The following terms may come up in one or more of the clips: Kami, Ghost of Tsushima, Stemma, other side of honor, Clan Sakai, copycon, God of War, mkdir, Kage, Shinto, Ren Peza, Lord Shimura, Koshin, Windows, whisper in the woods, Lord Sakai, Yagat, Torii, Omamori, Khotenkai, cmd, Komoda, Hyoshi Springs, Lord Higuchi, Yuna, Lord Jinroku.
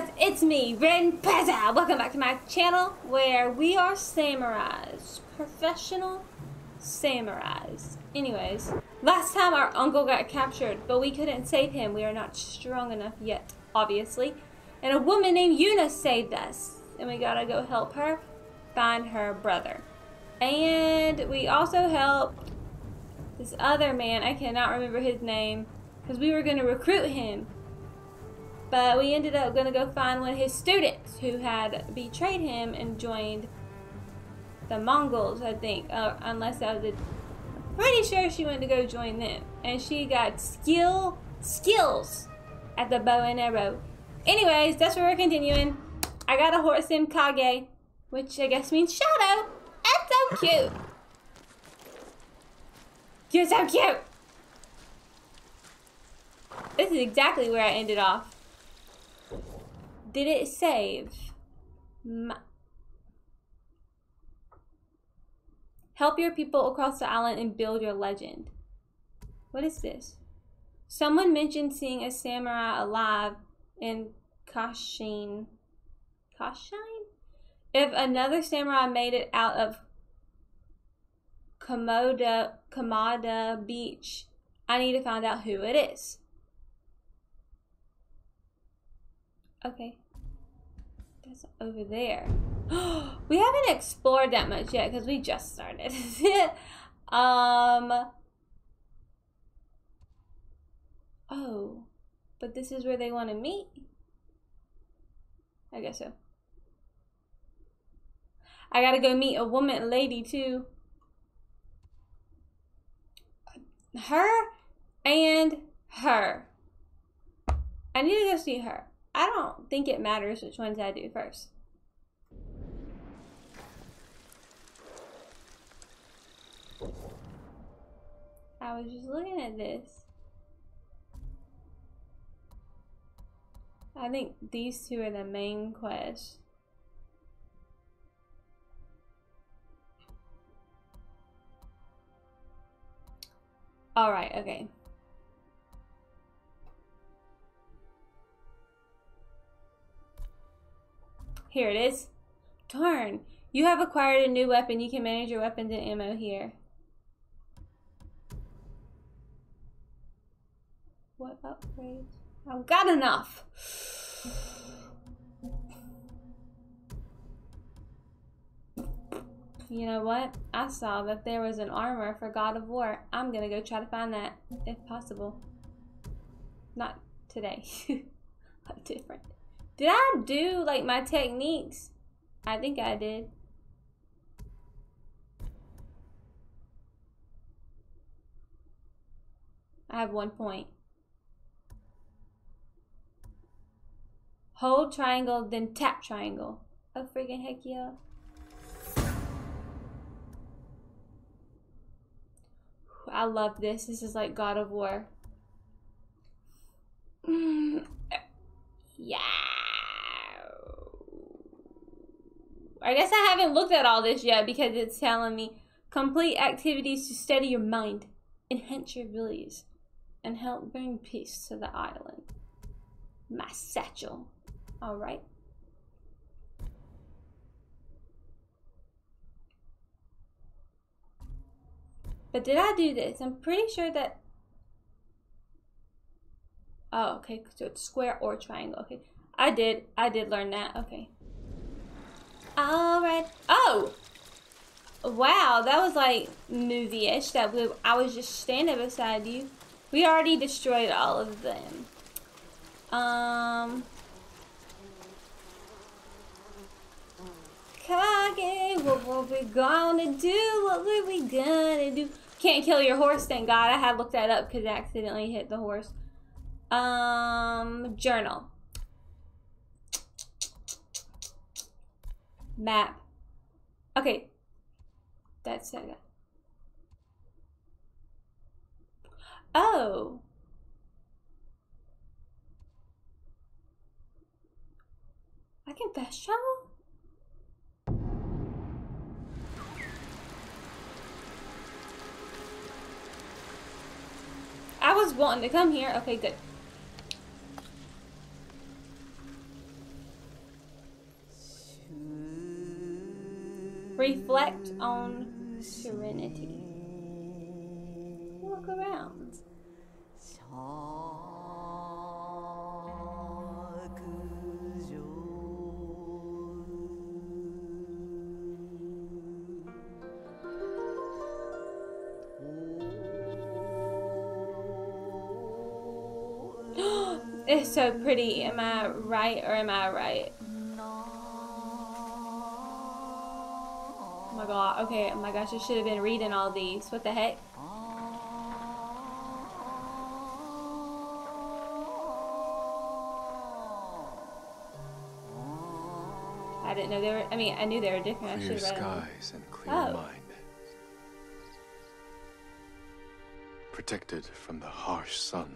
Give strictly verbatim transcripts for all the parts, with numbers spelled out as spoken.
guys, it's me, Ren Peza. Welcome back to my channel where we are samurais. Professional samurais. Anyways, last time our uncle got captured, but we couldn't save him. We are not strong enough yet, obviously. And a woman named Yuna saved us. And we gotta go help her find her brother. And we also helped this other man. I cannot remember his name because we were gonna recruit him. But we ended up going to go find one of his students who had betrayed him and joined the Mongols, I think. Uh, unless that was a... I'm pretty sure she went to go join them. And she got skill skills at the bow and arrow. Anyways, that's where we're continuing. I got a horse named Kage, which I guess means shadow. That's so cute. You're so cute. This is exactly where I ended off. Did it save? My... Help your people across the island and build your legend. What is this? Someone mentioned seeing a samurai alive in Koshin. Koshin? If another samurai made it out of Komoda, Komoda Beach, I need to find out who it is. Okay. That's over there. We haven't explored that much yet because we just started. um. Oh, but this is where they want to meet. I guess so. I gotta go meet a woman, lady too. Her and her. I need to go see her. I don't think it matters which ones I do first. I was just looking at this. I think these two are the main quest. All right, okay. Here it is. Darn. You have acquired a new weapon. You can manage your weapons and ammo here. What upgrades? I've got enough. You know what? I saw that there was an armor for God of War. I'm gonna go try to find that if possible. Not today. Different. Did I do, like, my techniques? I think I did. I have one point. Hold triangle, then tap triangle. Oh, freaking heck yeah. I love this. This is like God of War. Yeah. I guess I haven't looked at all this yet because it's telling me complete activities to steady your mind, enhance your abilities, and help bring peace to the island. My satchel. All right. But did I do this? I'm pretty sure that... Oh, okay. So it's square or triangle. Okay. I did. I did learn that. Okay. Alright. Oh! Wow, that was like movie-ish. That we, I was just standing beside you. We already destroyed all of them. Um. Kage, what were we gonna do? What were we gonna do? Can't kill your horse, thank God. I had looked that up because I accidentally hit the horse. Um. Journal. Map. Okay. That's it. Oh. I can fast travel? I was wanting to come here. Okay, good. Reflect on serenity. Walk around. It's so pretty. Am I right or am I right? Oh my god. Okay. Oh my gosh. I should have been reading all these. What the heck? I didn't know they were. I mean, I knew they were different. Clear I should have read skies them. And clear oh. mind. Protected from the harsh sun.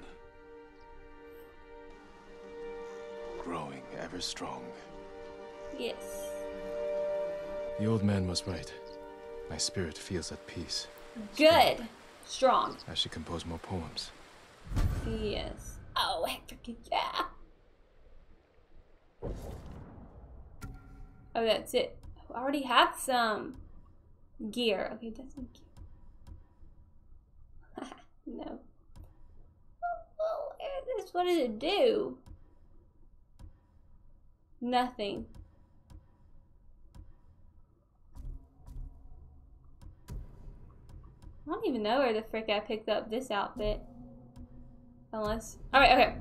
Growing ever strong. Yes. The old man was right. My spirit feels at peace. Good. Strong. I should compose more poems. Yes. Oh, heck yeah. Oh, that's it. I already have some gear. Okay, that's some gear. No. Oh, that's what does it do? Nothing. I don't even know where the frick I picked up this outfit. Unless... Alright, okay.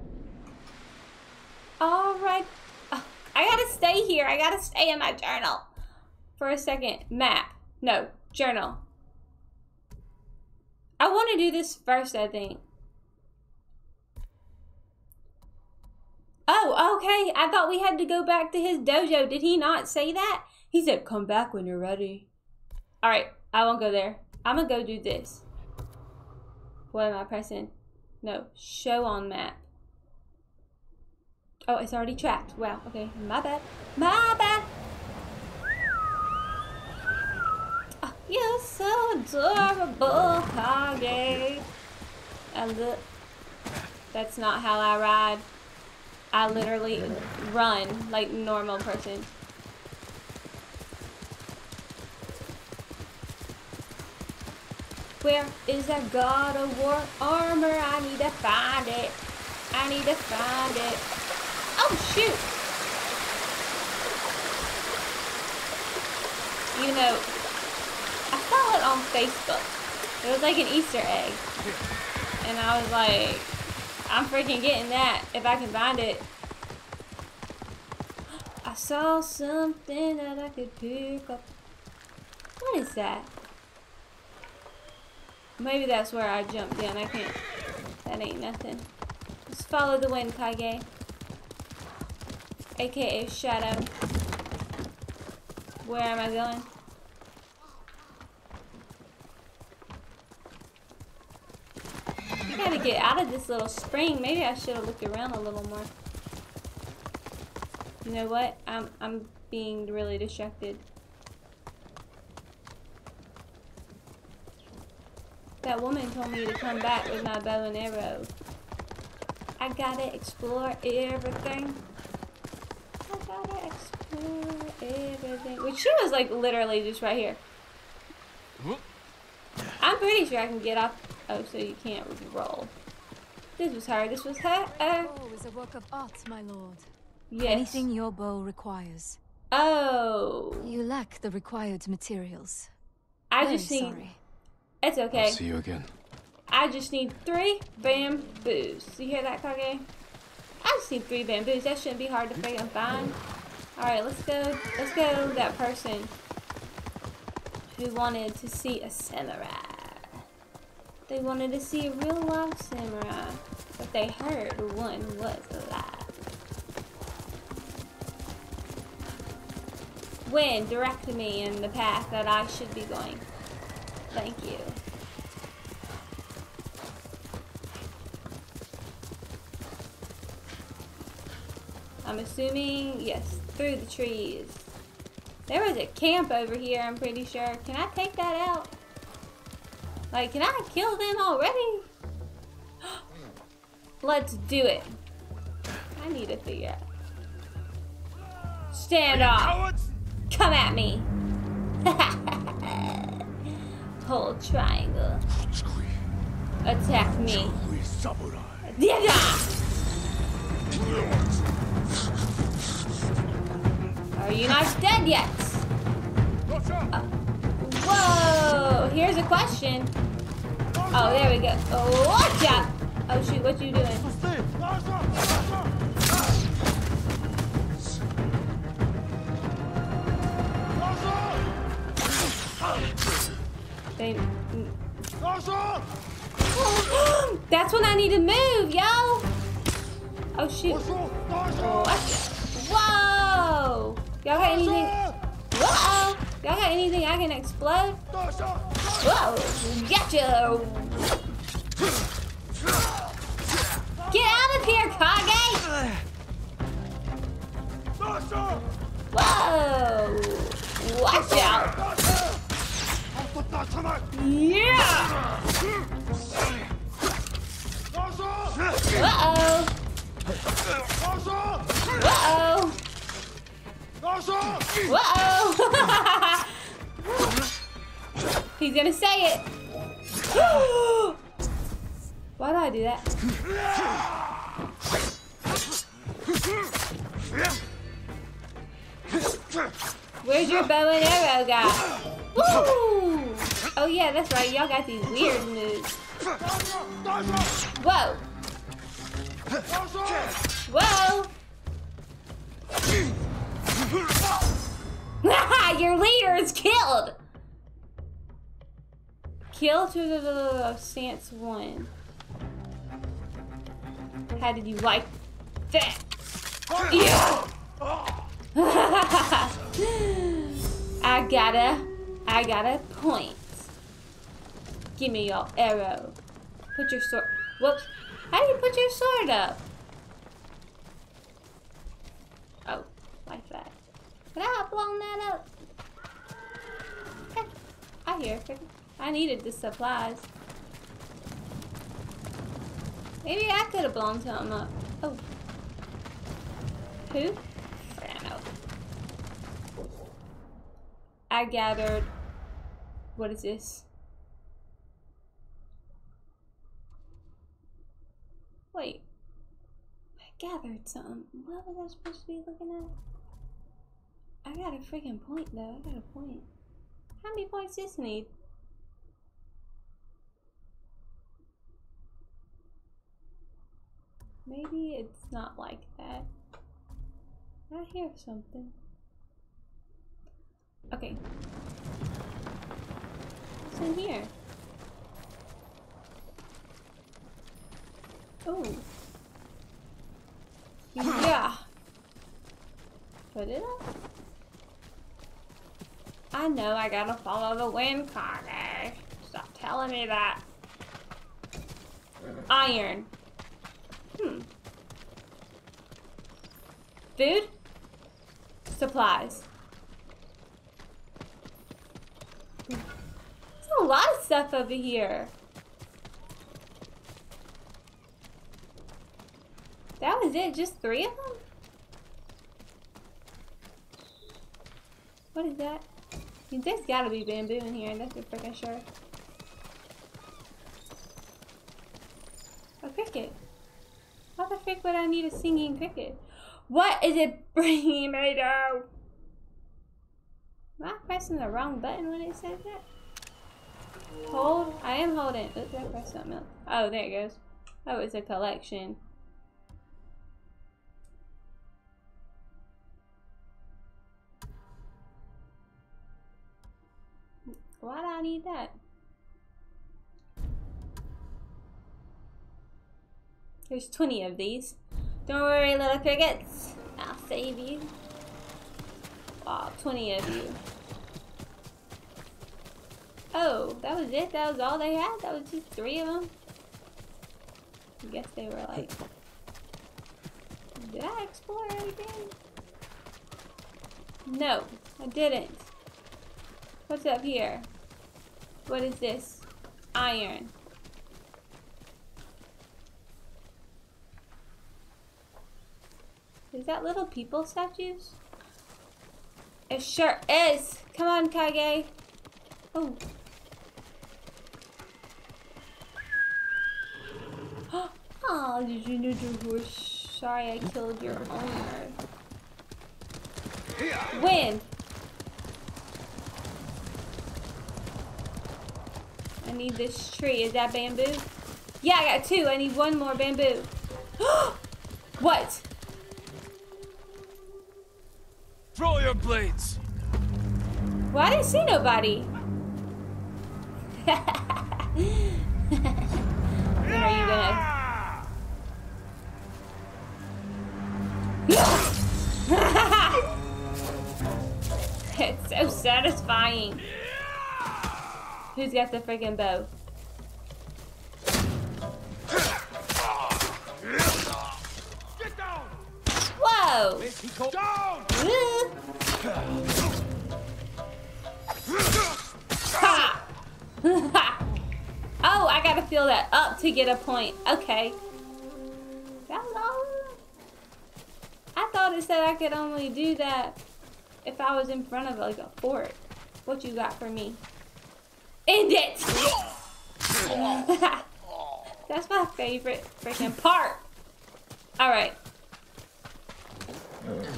Alright. Oh, I gotta stay here. I gotta stay in my journal. For a second. Map. No. Journal. I want to do this first, I think. Oh, okay. I thought we had to go back to his dojo. Did he not say that? He said, come back when you're ready. All right. I won't go there. I'm going to go do this. What am I pressing? No. Show on map. Oh, it's already tracked. Wow. Okay. My bad. My bad. Oh, you're so adorable, Kage. I look. That's not how I ride. I literally run like normal person. Where is that God of War armor? I need to find it. I need to find it. Oh shoot! You know, I saw it on Facebook. It was like an Easter egg. And I was like, I'm freaking getting that if I can find it. I saw something that I could pick up. What is that? Maybe that's where I jumped in. I can't. That ain't nothing. Just follow the wind, Kage. A K A Shadow. Where am I going? I gotta get out of this little spring. Maybe I should have looked around a little more. You know what? I'm I'm being really distracted. That woman told me to come back with my bow and arrow. I gotta explore everything. I gotta explore everything. Which she was like literally just right here. I'm pretty sure I can get off. Oh, so you can't roll. This was her. This was her. Uh, oh, is a work of art, my lord. Yes. Anything your bow requires. Oh. You lack the required materials. I Very just need. Sorry. It's okay. I'll see you again. I just need three bamboos. You hear that, Kage? I just need three bamboos. That shouldn't be hard to freaking find. All right, let's go. Let's go. That person who wanted to see a samurai. They wanted to see a real life samurai, but they heard one was alive. Wind directed me in the path that I should be going. Thank you. I'm assuming, yes, through the trees. There was a camp over here, I'm pretty sure. Can I take that out? Like, can I kill them already? Let's do it. I need to figure out. Stand off. Come at me. whole triangle. Attack me. Are you not dead yet? Uh, whoa! Here's a question. Oh, there we go. Oh, watch out! Oh shoot, what you doing? They... That's when I need to move, yo! Oh shoot. What? Whoa! Y'all got anything? Whoa! Y'all got anything I can explode? Whoa! Gotcha! Get out of here, Kage! Whoa! Watch out! Yeah! Uh-oh. Uh-oh. Uh-oh. He's gonna say it. Why do I do that? Where's your bow and arrow guy? Woo! Oh yeah, that's right. Y'all got these weird moves. Whoa! Whoa! Your leader is killed. Kill to the stance one. How did you like that? I gotta. I got a point. Give me your arrow. Put your sword. Whoops. How do you put your sword up? Oh, like that. Could I have blown that up? Okay. I hear it. I needed the supplies. Maybe I could have blown something up. Oh. Who? Frano. I gathered. What is this? Wait. I gathered something. What was I supposed to be looking at? I got a freaking point though. I got a point. How many points does this need? Maybe it's not like that. I hear something. Okay. In here. Oh. Yeah. Put it up. I know I gotta follow the wind, Kage. Stop telling me that. Iron. Hmm. Food? Supplies. A lot of stuff over here. That was it? Just three of them? What is that? There's gotta be bamboo in here, that's for freaking sure. A cricket. Why the frick would I need a singing cricket? What is it bringing me down? Am I pressing the wrong button when it says that? Hold? I am holding. Oops, I pressed something else. Oh, there it goes. Oh, it's a collection. Why do I need that? There's twenty of these. Don't worry, little crickets. I'll save you. Aw, oh, twenty of you. Oh, that was it? That was all they had? That was just three of them? I guess they were like... Did I explore everything? No, I didn't. What's up here? What is this? Iron. Is that little people statues? It sure is! Come on, Kage! Oh. hell did you do to her? Sorry, I killed your owner. Win! I need this tree. Is that bamboo? Yeah, I got two. I need one more bamboo. What? Throw your blades. Well, I didn't see nobody. What are you gonna? It's so satisfying. Who's got the freaking bow? Get down! Whoa! Down! Ha! Oh, I gotta fill that up to get a point. Okay. That was all. I thought it said I could only do that if I was in front of like a fort. What you got for me? End it! That's my favorite freaking part. Alright.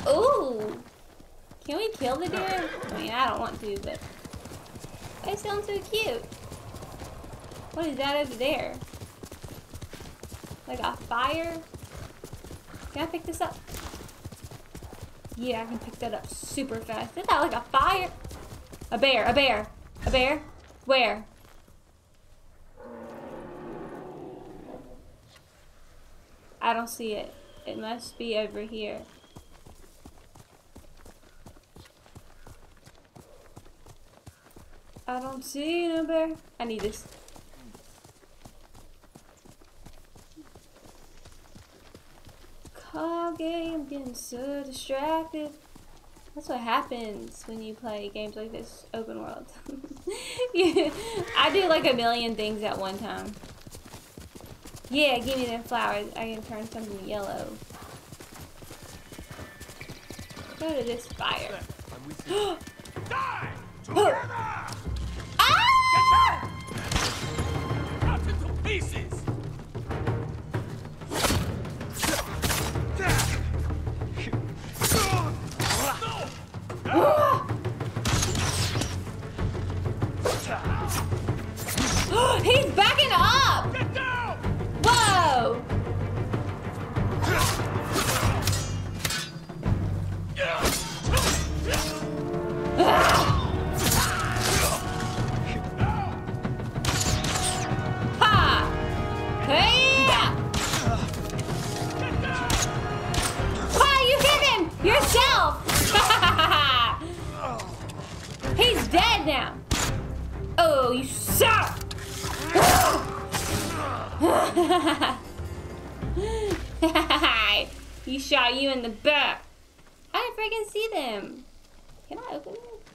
Ooh! Can we kill the dude? I mean, I don't want to, but... They sound so cute. What is that over there? Like a fire? Can I pick this up? Yeah, I can pick that up super fast. Isn't that like a fire? A bear, a bear, a bear? Where? I don't see it. It must be over here. I don't see no bear. I need this. Kage, I'm getting so distracted. That's what happens when you play games like this, open world. Yeah, I do like a million things at one time. Yeah, give me them flowers. I can turn something yellow. Go to this fire. Die! Ah! Get back! Cut into pieces! He's backing up! Get down! Whoa! Ha! Hey! Ha! You hit him yourself! He's dead now. Oh, you suck! He shot you in the back. I didn't freaking see them. Can I open it?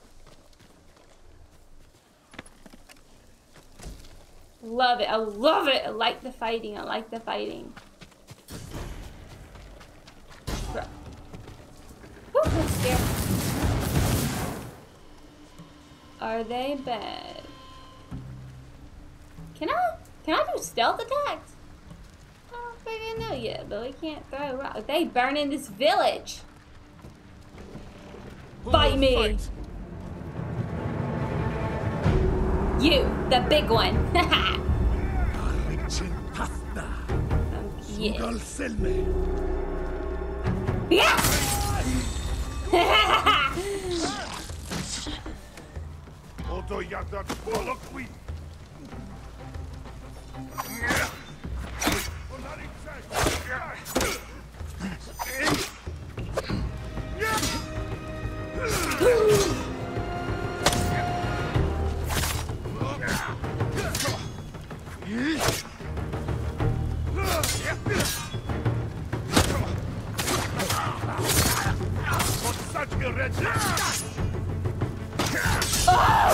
Love it. I love it. I like the fighting. I like the fighting. Bro. Woo, I'm scared. Are they bad? Can I? Can I do stealth attacks? I don't freaking know yet, but we can't throw rocks. They burning this village. Who fight me. Fight? You, the big one. um, yeah. Yeah. Oh!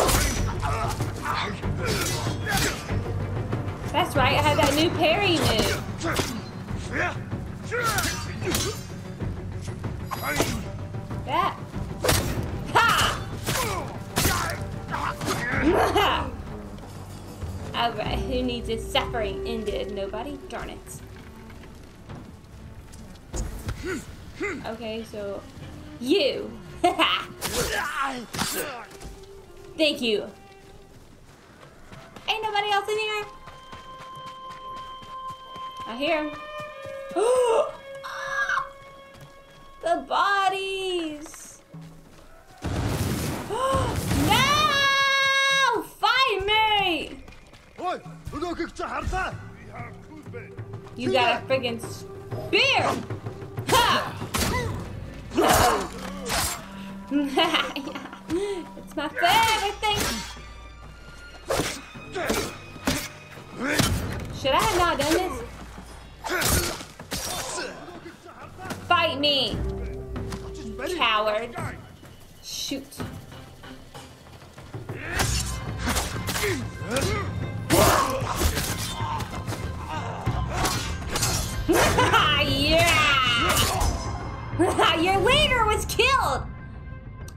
That's right, I have that new parry move. That. Ha! Alright, who needs his suffering ended? Nobody? Darn it. Okay, so you. Thank you. Ain't nobody else in here. I hear him. Ah! The bodies. No! Fight me! You got a friggin' spear! Ha! It's my favorite thing! Should I have not done this? Fight me! Coward! Shoot! Yeah! Your leader was killed!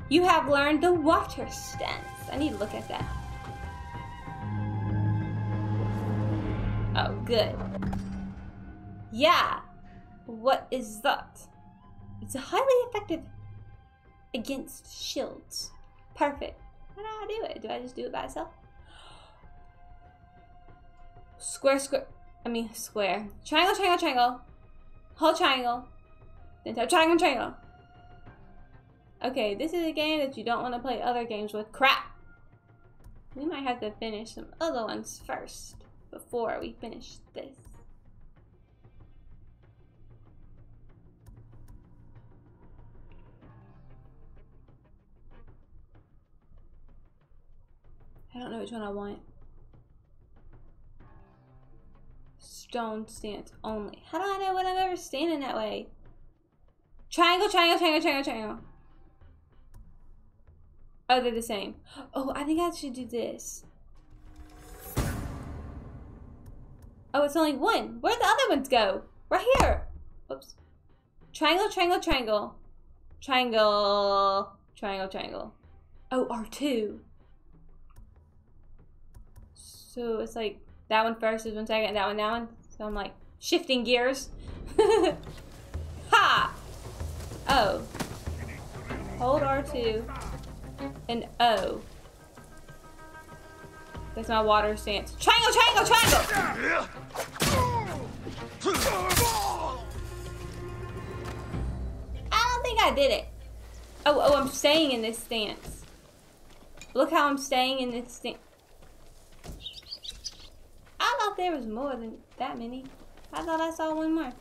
You have learned the water stance. I need to look at that. Oh, good. Yeah. What is that? It's highly effective against shields. Perfect. How do I do it? Do I just do it by itself? Square, square. I mean, square. Triangle, triangle, triangle. Whole triangle. Then type triangle, triangle. Okay, this is a game that you don't want to play other games with. Crap! We might have to finish some other ones first before we finish this. I don't know which one I want. Stone stance only. How do I know when I'm ever standing that way? Triangle, triangle, triangle, triangle, triangle. Oh, they're the same. Oh, I think I should do this. Oh, it's only one. Where'd the other ones go? Right here. Oops. Triangle, triangle, triangle. Triangle. Triangle, triangle. Oh, R two. So it's like that one first is one second, that one, that one. So I'm like shifting gears. Ha! Oh. Hold R two. An O. That's my water stance. Triangle, triangle, triangle! I don't think I did it. Oh, oh, I'm staying in this stance. Look how I'm staying in this stance. I thought there was more than that many. I thought I saw one more.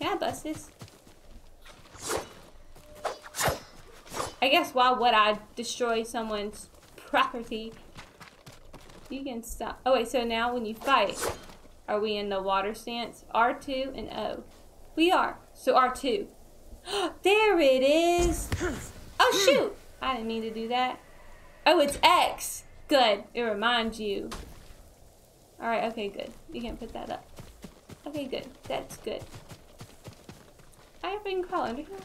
Can I bust this? I guess why would I destroy someone's property? You can stop. Oh wait, so now when you fight, are we in the water stance? R two and O. We are. So R two. There it is. Oh shoot! I didn't mean to do that. Oh, it's X. Good. It reminds you. Alright, okay, good. You can't put that up. Okay, good. That's good. I can crawl under here.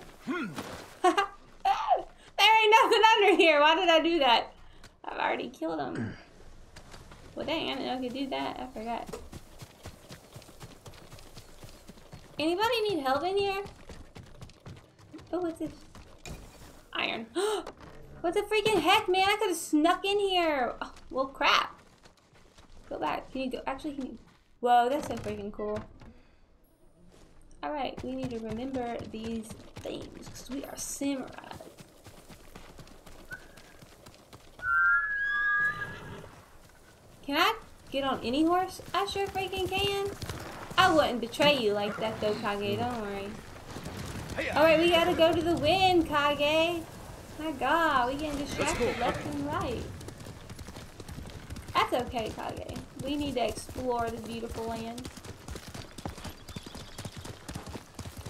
Haha. There ain't nothing under here. Why did I do that? I've already killed him. Well, dang, I didn't know I could do that. I forgot. Anybody need help in here? Oh, what's this? Iron. What the freaking heck, man? I could have snuck in here. Oh, well, crap. Go back. Can you go? Actually, can you? Whoa, that's so freaking cool. All right, we need to remember these things because we are samurai. Can I get on any horse? I sure freaking can. I wouldn't betray you like that though, Kage. Don't worry. Alright, we gotta go to the wind, Kage. My god, we getting distracted left and right. That's okay, Kage. We need to explore this beautiful land.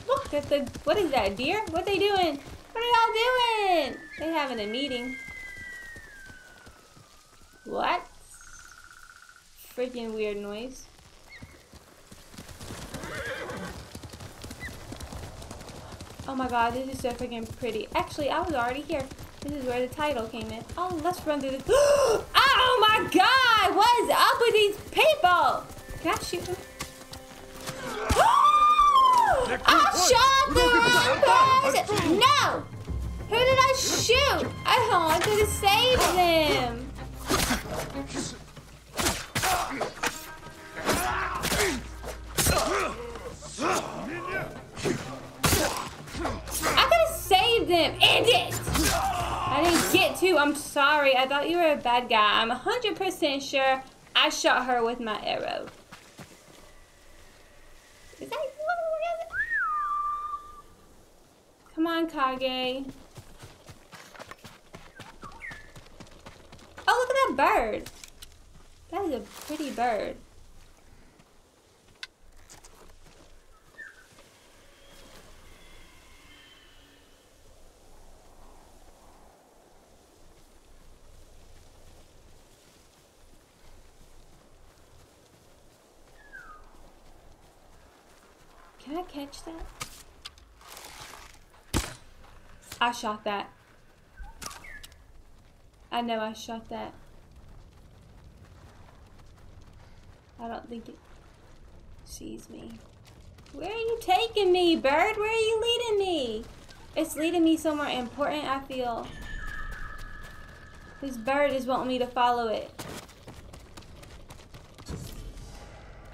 Look at the... What is that, deer? What they doing? What are y'all doing? They having a meeting. What? Freaking weird noise. Oh my god, this is so freaking pretty. Actually, I was already here. This is where the title came in. Oh, let's run through this. Oh my god! What is up with these people? Can I shoot them? I shot the wrong person! No! Who did I shoot? Oh, I could have saved them. I could have saved them. End it! I didn't get to. I'm sorry. I thought you were a bad guy. I'm one hundred percent sure I shot her with my arrow. Is that what? Come on, Kage. Oh, look at that bird. That is a pretty bird. Can I catch that? I shot that. I know I shot that. I don't think it sees me. Where are you taking me, bird? Where are you leading me? It's leading me somewhere important, I feel. This bird is wanting me to follow it.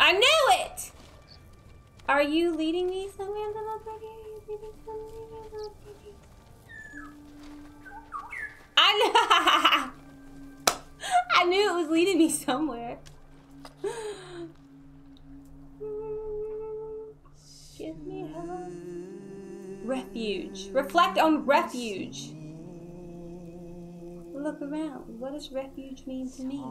I knew it! Are you leading me somewhere, little birdie? Are you leading somewhere, little birdie? I knew, I knew it was leading me somewhere. Give me hope. Refuge. Reflect on refuge. Look around. What does refuge mean to me?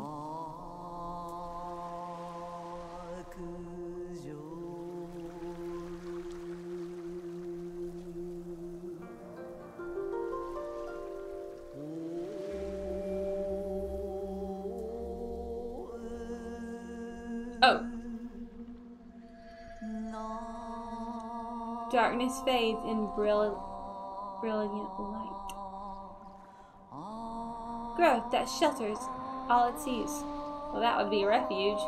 Darkness fades in brill brilliant light. Growth that shelters all it sees. Well, that would be a refuge.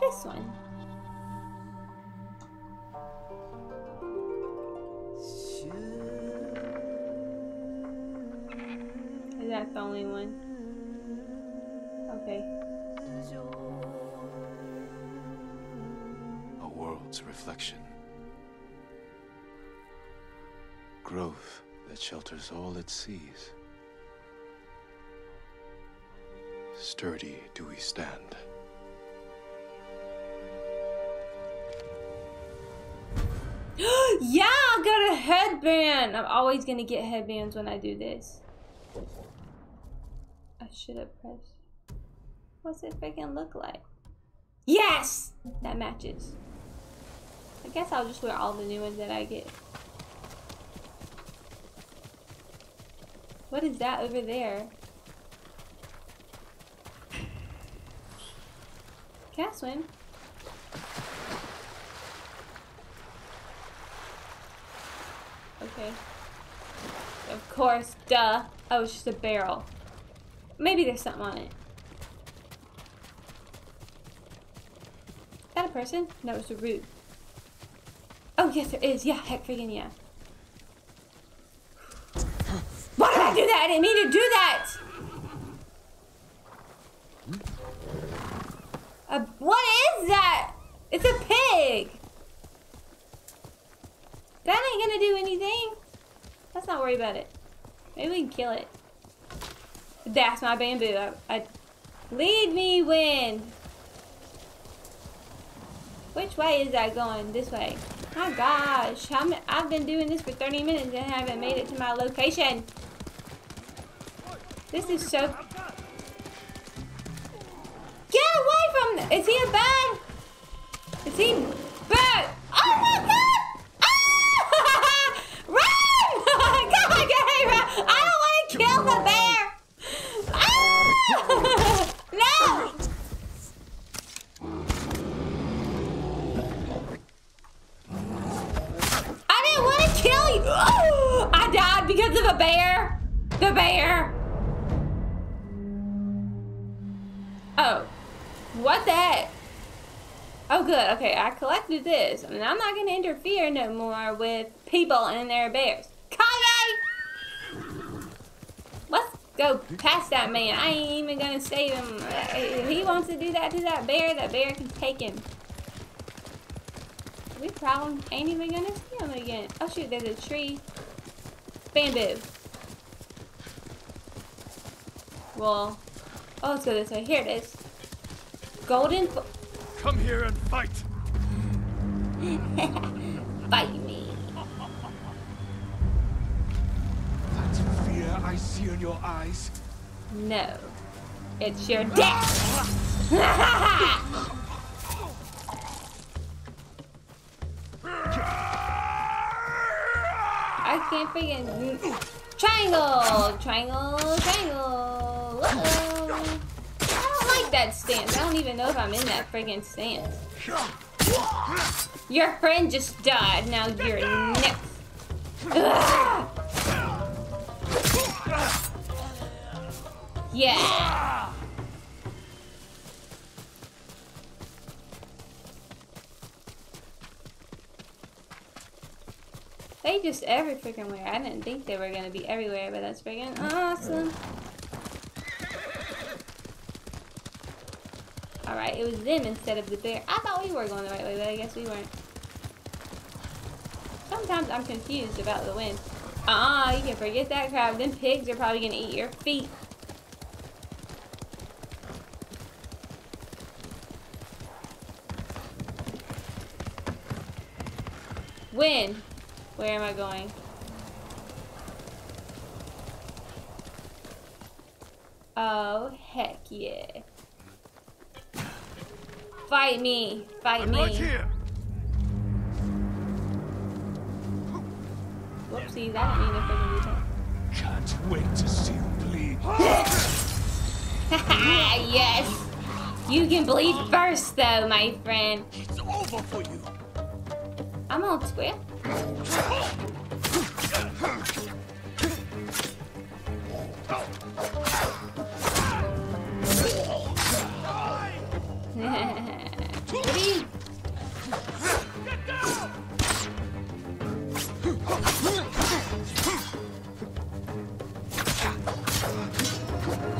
This one. Is that the only one? Okay. World's reflection. Growth that shelters all it sees. Sturdy do we stand. Yeah, I got a headband! I'm always gonna get headbands when I do this. I should have pressed. What's it freaking look like? Yes! That matches. I guess I'll just wear all the new ones that I get. What is that over there? Can I swim? Okay. Of course, duh. Oh, it's just a barrel. Maybe there's something on it. Is that a person? No, it's a root. Oh, yes, there is. Yeah, heck freaking yeah. Why did I do that? I didn't mean to do that! A, what is that? It's a pig! That ain't gonna do anything. Let's not worry about it. Maybe we can kill it. That's my bamboo. I, I, lead me, wind! Which way is that going? This way. My gosh, I'm, I've been doing this for thirty minutes and haven't made it to my location. This is so... Get away from... The... Is he a bird? Is he... Bird! Oh my god! Ah! Run! Come on, get run! I don't want to kill the bear! Ah! No! Kill you! Oh, I died because of a bear. The bear. Oh, What the heck? Oh, good. Okay, I collected this. I mean, I'm not going to interfere no more with people and their bears. Kage! Let's go past that man. I ain't even going to save him. If he wants to do that to that bear, that bear can take him. We probably ain't even going to see him again. Oh, shoot. There's a tree. Bamboo. Well, oh, let's go this way. Here it is. Golden... Come here and fight. Fight me. That fear I see in your eyes. No, it's your death. I can't forget. Triangle, triangle, triangle. Uh-oh. That stance. I don't even know if I'm in that friggin' stance. Your friend just died. Now you're next. Ugh. Yeah. They just every friggin' where. I didn't think they were gonna be everywhere, but that's friggin' awesome. Alright, it was them instead of the bear. I thought we were going the right way, but I guess we weren't. Sometimes I'm confused about the wind. Uh-uh, you can forget that crab. Them pigs are probably going to eat your feet. Wind. Where am I going? Oh, heck yeah. Fight me! Fight I'm me! Right here. Whoopsies! I don't mean to freaking do that. Can't wait to see you bleed. Yes, you can bleed first, though, my friend. It's over for you. I'm on square.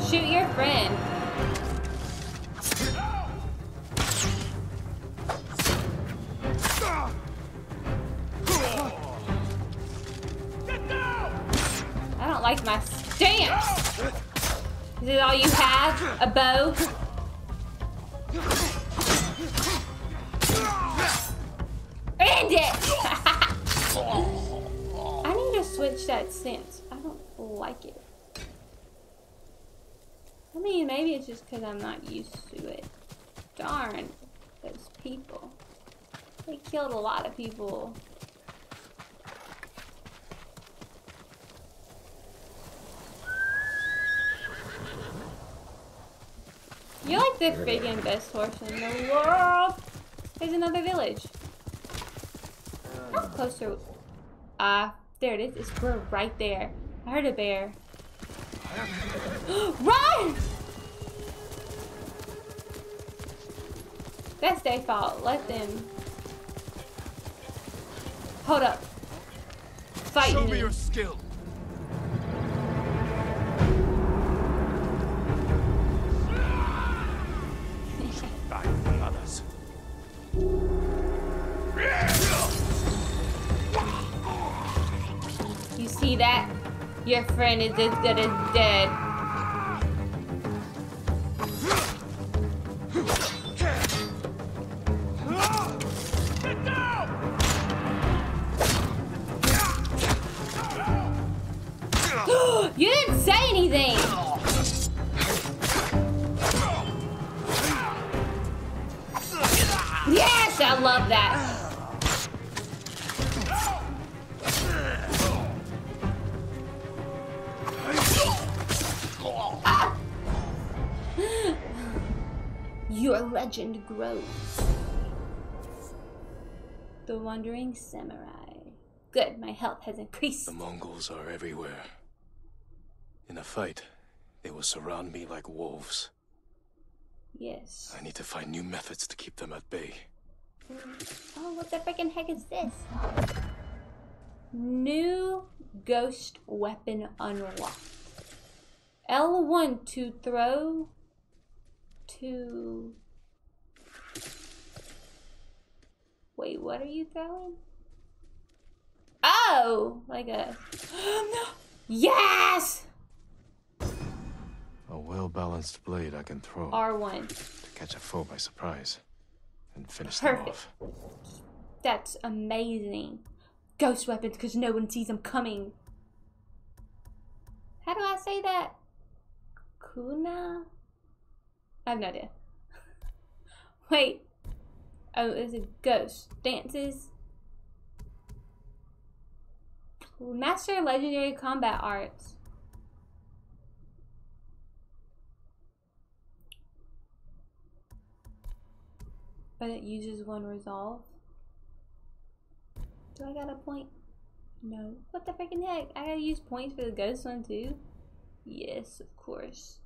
Shoot your friend. I don't like my stance. Is it all you have? A bow? End it! I need to switch that stance. I don't like it. I mean, maybe it's just because I'm not used to it. Darn those people. They killed a lot of people. You're like the freaking best horse in the world. There's another village. How close are we? Ah, uh, there it is. It's, we're right there. I heard a bear. Run! That's their fault. Let them. Hold up. Fight me. Show me your skill. You see that? Your friend is dead, dead, dead. You didn't say anything. Yes, I love that. Your legend grows. The wandering samurai. Good, my health has increased. The Mongols are everywhere. In a fight, they will surround me like wolves. Yes. I need to find new methods to keep them at bay. Oh, what the freaking heck is this? New ghost weapon unlocked. L one to throw to... Wait, what are you throwing? Oh, like a... No! Yes! A well-balanced blade I can throw. R one. To catch a foe by surprise. And finish them off. That's amazing. Ghost weapons, because no one sees them coming. How do I say that? Kuna? I have no idea. Wait. Oh, it's a ghost. Dances. Master legendary combat arts. But it uses one resolve. Do I got a point? No. What the freaking heck? I gotta use points for the ghost one too? Yes, of course.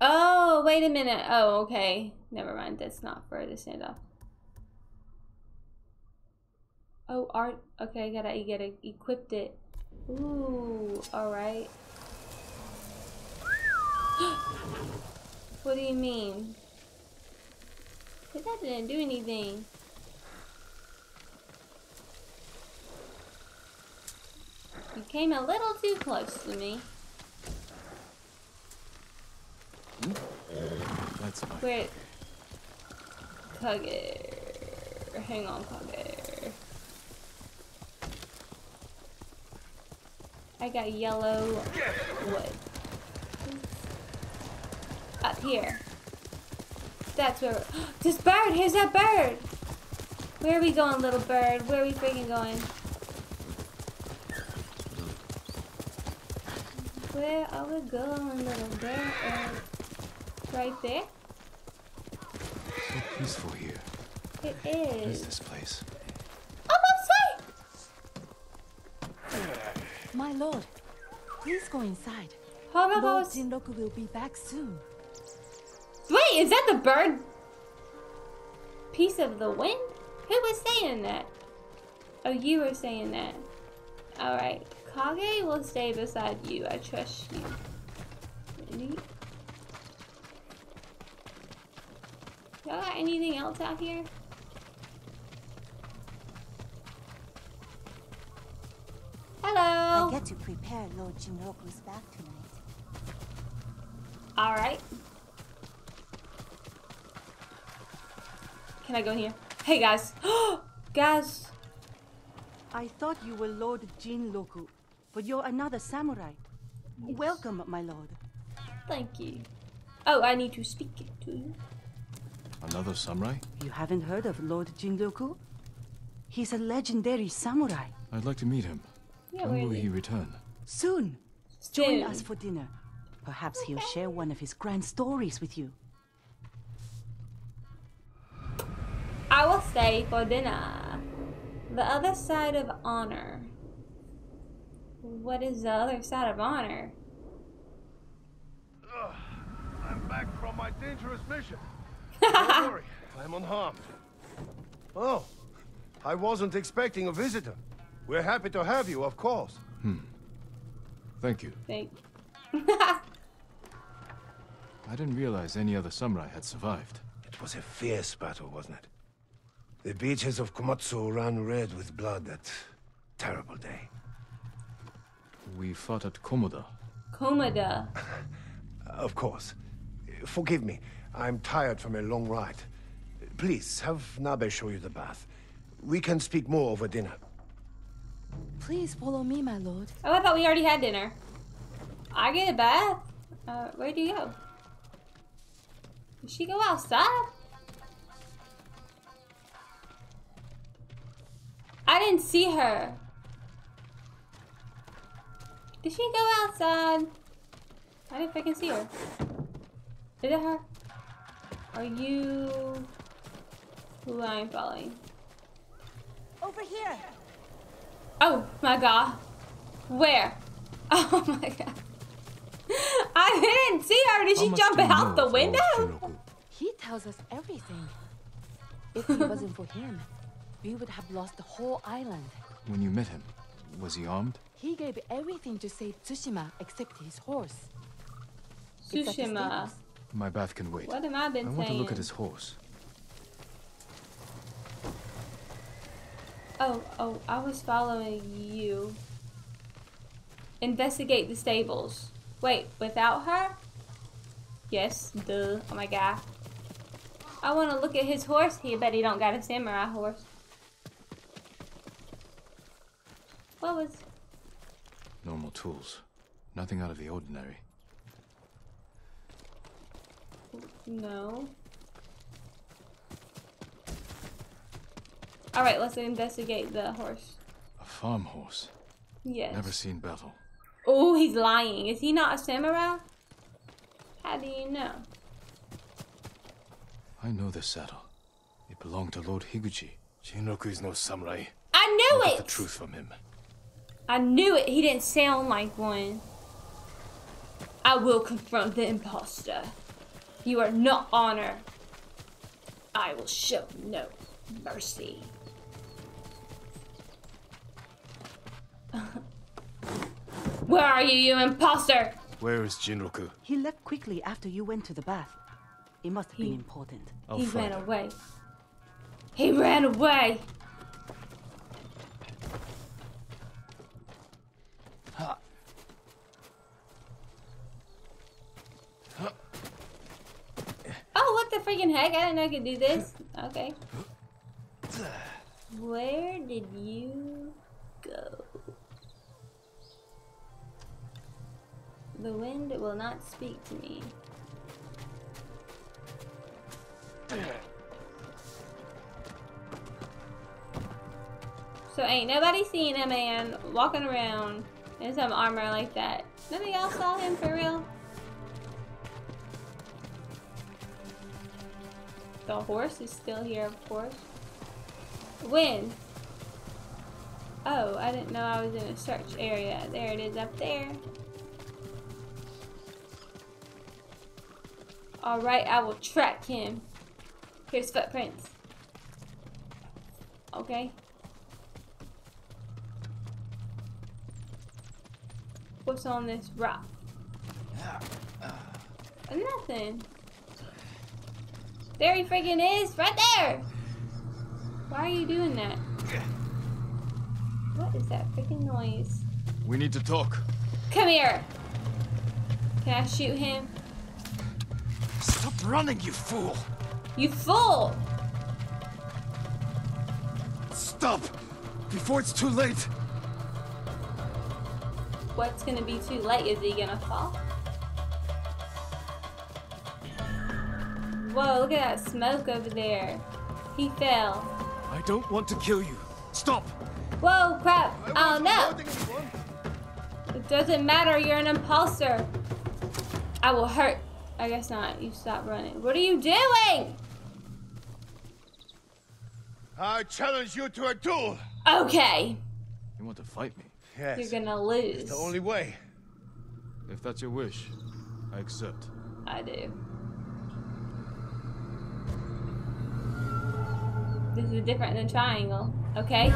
Oh, wait a minute. Oh, okay. Never mind. That's not for the standoff. Oh, art. Okay, I gotta, you gotta equip it. Ooh, alright. What do you mean? Cause that didn't do anything. You came a little too close to me. That's fine. Wait. Kage. Hang on, Kage. I got yellow wood. Up here. That's where. This bird! Here's that bird! Where are we going, little bird? Where are we freaking going? Where are we going, little bird? Right there? It's so peaceful here. It is. What is this place? I'm outside! My lord, please go inside. Hold on, Lord Jinroku will be back soon. Wait, is that the bird piece of the wind? Who was saying that? Oh, you were saying that. Alright, Kage will stay beside you. I trust you. Ready? Y'all got anything else out here? Hello! I get to prepare Lord Jinroku's back tonight. Alright. Can I go in here? Hey guys! Guys! I thought you were Lord Jinroku, but you're another samurai. Yes. Welcome, my lord. Thank you. Oh, I need to speak to you. Another samurai? You haven't heard of Lord Jinroku? He's a legendary samurai. I'd like to meet him. Yeah, when will he return? Soon. Soon. Join us for dinner. Perhaps okay. He'll share one of his grand stories with you. I will stay for dinner. The other side of honor. What is the other side of honor? Ugh, I'm back from my dangerous mission. Don't worry, I'm unharmed. Oh, I wasn't expecting a visitor. We're happy to have you, of course. Hmm. Thank you. Thank you. I didn't realize any other samurai had survived. It was a fierce battle, wasn't it? The beaches of Komatsu ran red with blood that terrible day. We fought at Komoda. Komoda. Of course. Forgive me. I'm tired from a long ride. Please, have Nabe show you the bath. We can speak more over dinner. Please follow me, my lord. Oh, I thought we already had dinner. I get a bath? Uh, where do you go? Did she go outside? I didn't see her. Did she go outside? I didn't freaking see her. Is it her? Are you... who I'm following? Over here! Oh my god. Where? Oh my god. I didn't see her. Did she jump out the window? He tells us everything. If it wasn't for him, we would have lost the whole island. When you met him, was he armed? He gave everything to save Tsushima except his horse. Tsushima. My bath can wait. What have I been saying? I want to look at his horse. Oh, oh, I was following you. Investigate the stables. Wait, without her? Yes, duh. Oh my god. I want to look at his horse here, but he don't got a samurai horse. What was... Normal tools. Nothing out of the ordinary. No. Alright, let's investigate the horse. A farm horse? Yes. Never seen battle. Oh, he's lying. Is he not a samurai? How do you know? I know this saddle. It belonged to Lord Higuchi. Jinroku is no samurai. I knew it! I got the truth from him. I knew it. He didn't sound like one. I will confront the imposter. You are not honor. I will show no mercy. Where are you, you imposter? Where is Jinroku? He left quickly after you went to the bath. It must have he, been important. I'll he ran him. away. He ran away. Huh. Huh. Oh, what the freaking heck? I didn't know I could do this. Okay. Where did you go? The wind will not speak to me. So ain't nobody seen a man walking around in some armor like that. Nobody else saw him for real? The horse is still here, of course. When? Oh, I didn't know I was in a search area. There it is up there. Alright, I will track him. Here's footprints. Okay. What's on this rock? Nothing. There he freaking is! Right there! Why are you doing that? What is that freaking noise? We need to talk. Come here! Can I shoot him? Stop running, you fool! You fool! Stop! Before it's too late! What's gonna be too late? Is he gonna fall? Whoa, look at that smoke over there. He fell. I don't want to kill you. Stop! Whoa, crap! Oh no! It doesn't matter, you're an impulsor. I will hurt. I guess not. You stop running. What are you doing? I challenge you to a duel. Okay. You want to fight me? Yes. You're gonna lose. It's the only way. If that's your wish, I accept. I do. This is different than triangle. Okay.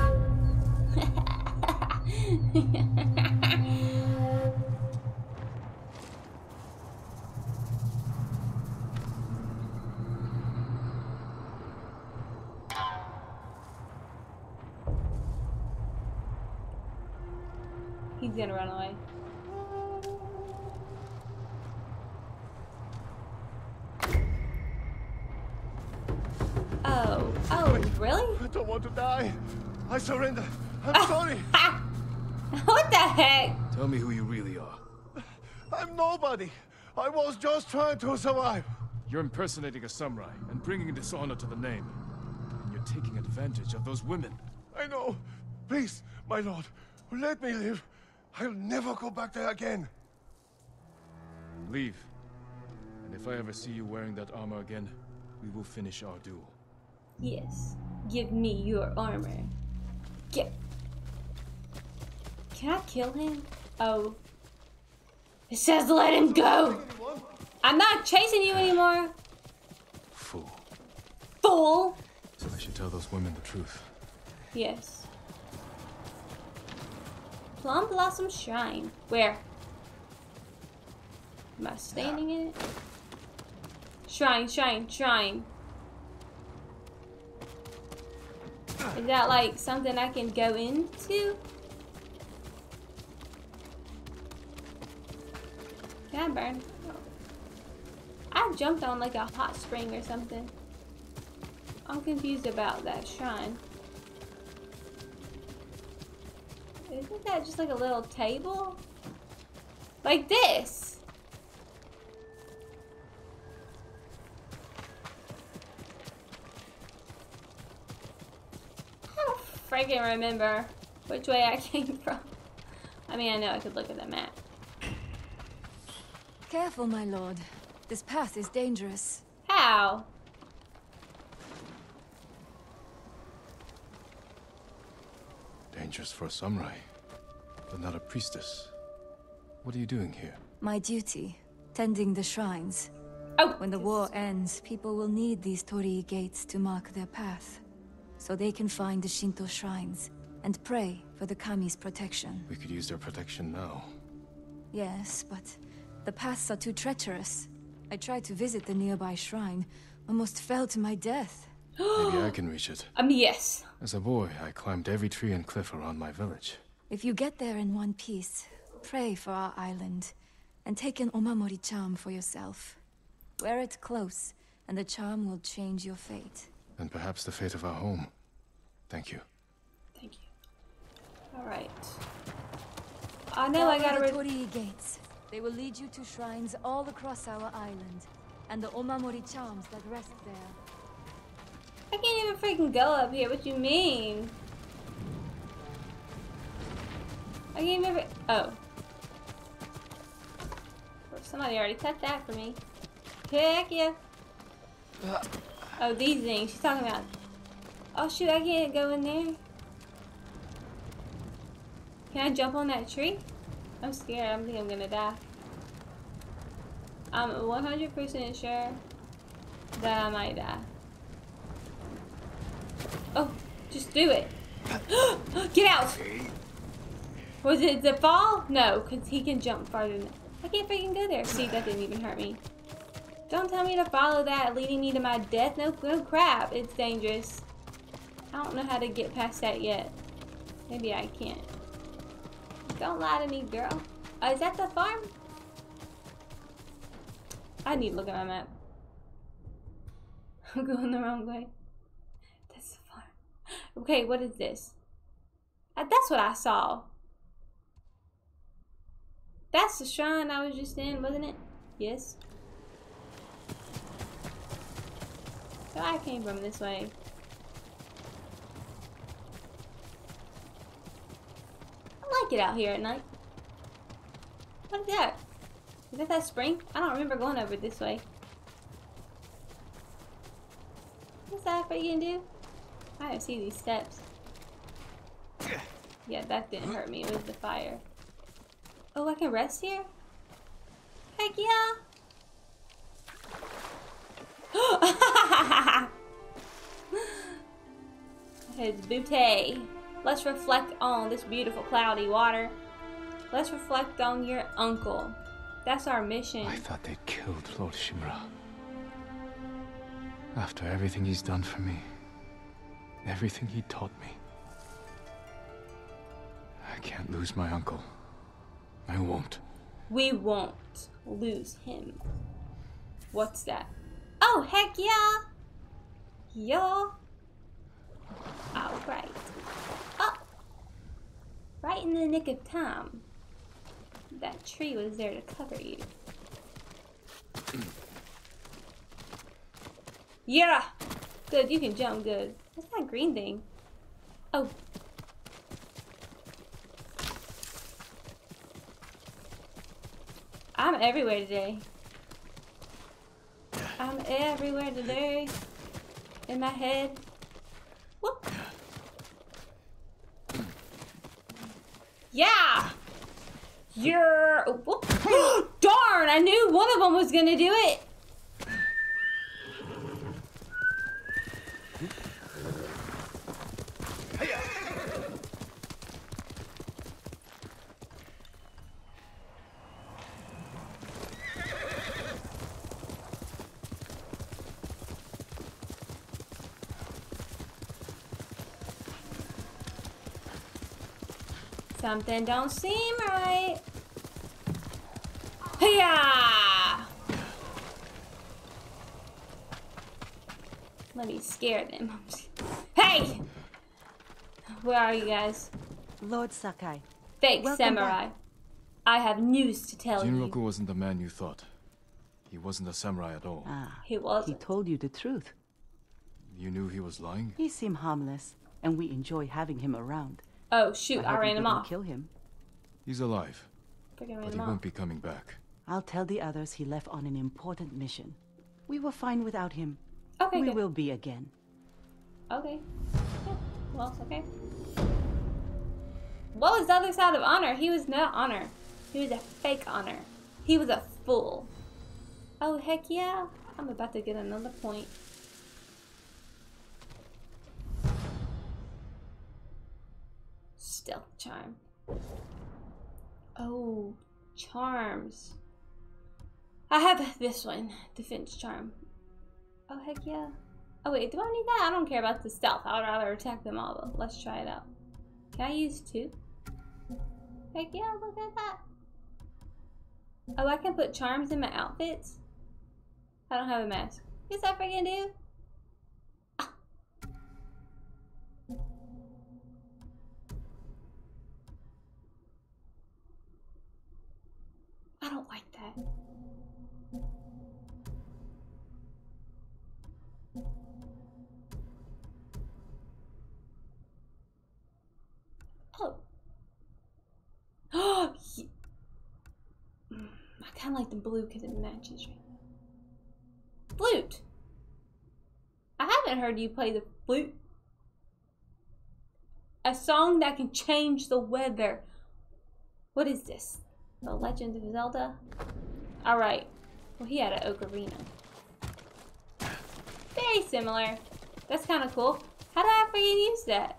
He's gonna run away. Oh, oh, really? I don't want to die. I surrender. I'm sorry. What the heck? Tell me who you really are. I'm nobody. I was just trying to survive. You're impersonating a samurai and bringing dishonor to the name. And you're taking advantage of those women. I know. Please, my lord, let me live. I'll never go back there again. Leave. And if I ever see you wearing that armor again, we will finish our duel. Yes. Give me your armor. Get. Can I kill him? Oh, It says let him go. I'm not chasing you anymore. Fool. Fool. So I should tell those women the truth. Yes. Plum Blossom Shrine. Where? Am I standing in it? Shrine, shrine, shrine. Is that like something I can go into? Can I burn? I jumped on like a hot spring or something. I'm confused about that shrine. Isn't that just like a little table? Like this! I don't freaking remember which way I came from. I mean, I know I could look at the map. Careful, my lord. This path is dangerous. How? Dangerous for a samurai, but not a priestess. What are you doing here? My duty, tending the shrines. Oh! When the war ends, people will need these Torii gates to mark their path, so they can find the Shinto shrines and pray for the Kami's protection. We could use their protection now. Yes, but the paths are too treacherous. I tried to visit the nearby shrine, almost fell to my death. Maybe I can reach it. Um, yes. As a boy, I climbed every tree and cliff around my village. If you get there in one piece, pray for our island, and take an Omamori charm for yourself. Wear it close, and the charm will change your fate. And perhaps the fate of our home. Thank you. Thank you. All right. I know I gotta... The Torii gates. They will lead you to shrines all across our island, and the Omamori charms that rest there. I can't even freaking go up here, what you mean? I can't even... Oh. Somebody already cut that for me. Heck yeah. Oh, these things. She's talking about... Oh shoot, I can't go in there. Can I jump on that tree? I'm scared, I think I'm gonna die. I'm one hundred percent sure that I might die. Oh, just do it. Get out! Was it the fall? No, because he can jump farther than... I can't freaking go there. See, that didn't even hurt me. Don't tell me to follow that, leading me to my death. No, no crap. It's dangerous. I don't know how to get past that yet. Maybe I can't. Don't lie to me, girl. Oh, is that the farm? I need to look at my map. I'm going the wrong way. Okay, what is this? That's what I saw. That's the shrine I was just in, wasn't it? Yes. So I came from this way. I like it out here at night. What is that? Is that that spring? I don't remember going over this way. What's that freaking do? I don't see these steps. Yeah, that didn't hurt me with the fire. Oh, I can rest here? Heck yeah! It's booty. Let's reflect on this beautiful cloudy water. Let's reflect on your uncle. That's our mission. I thought they killed Lord Shimura. After everything he's done for me. Everything he taught me. I can't lose my uncle. I won't. We won't lose him. What's that? Oh, heck yeah! Yo! Alright. Oh! Right in the nick of time. That tree was there to cover you. Yeah! Good, you can jump good. What's that green thing? Oh. I'm everywhere today. I'm everywhere today. In my head. Whoop. Yeah! You're... Oh, darn! I knew one of them was gonna do it! Something don't seem right. Hiya! Let me scare them. Hey! Where are you guys? Lord Sakai. Fake Welcome samurai. Back. I have news to tell Jinroku you. Jinroku wasn't the man you thought. He wasn't a samurai at all. Ah, he wasn't. He told you the truth. You knew he was lying? He seemed harmless, and we enjoy having him around. Oh shoot, I, I ran him off. Kill him. He's alive. But he won't be coming back. I'll tell the others he left on an important mission. We were fine without him. Okay. We good. will be again. Okay. Yeah. Well, it's okay. What was the other side of honor? He was not honor. He was a fake honor. He was a fool. Oh heck yeah. I'm about to get another point. Stealth charm. Oh, charms. I have this one, defense charm. Oh, heck yeah. Oh, wait, do I need that? I don't care about the stealth. I would rather attack them all, but let's try it out. Can I use two? Heck yeah, look at that. Oh, I can put charms in my outfits? I don't have a mask. Yes, I freaking do. I don't like that. Oh. Oh, yeah. I kind of like the blue because it matches right now. Flute. I haven't heard you play the flute. A song that can change the weather. What is this? The Legend of Zelda? Alright. Well, he had an ocarina. Very similar. That's kind of cool. How did I freaking use that?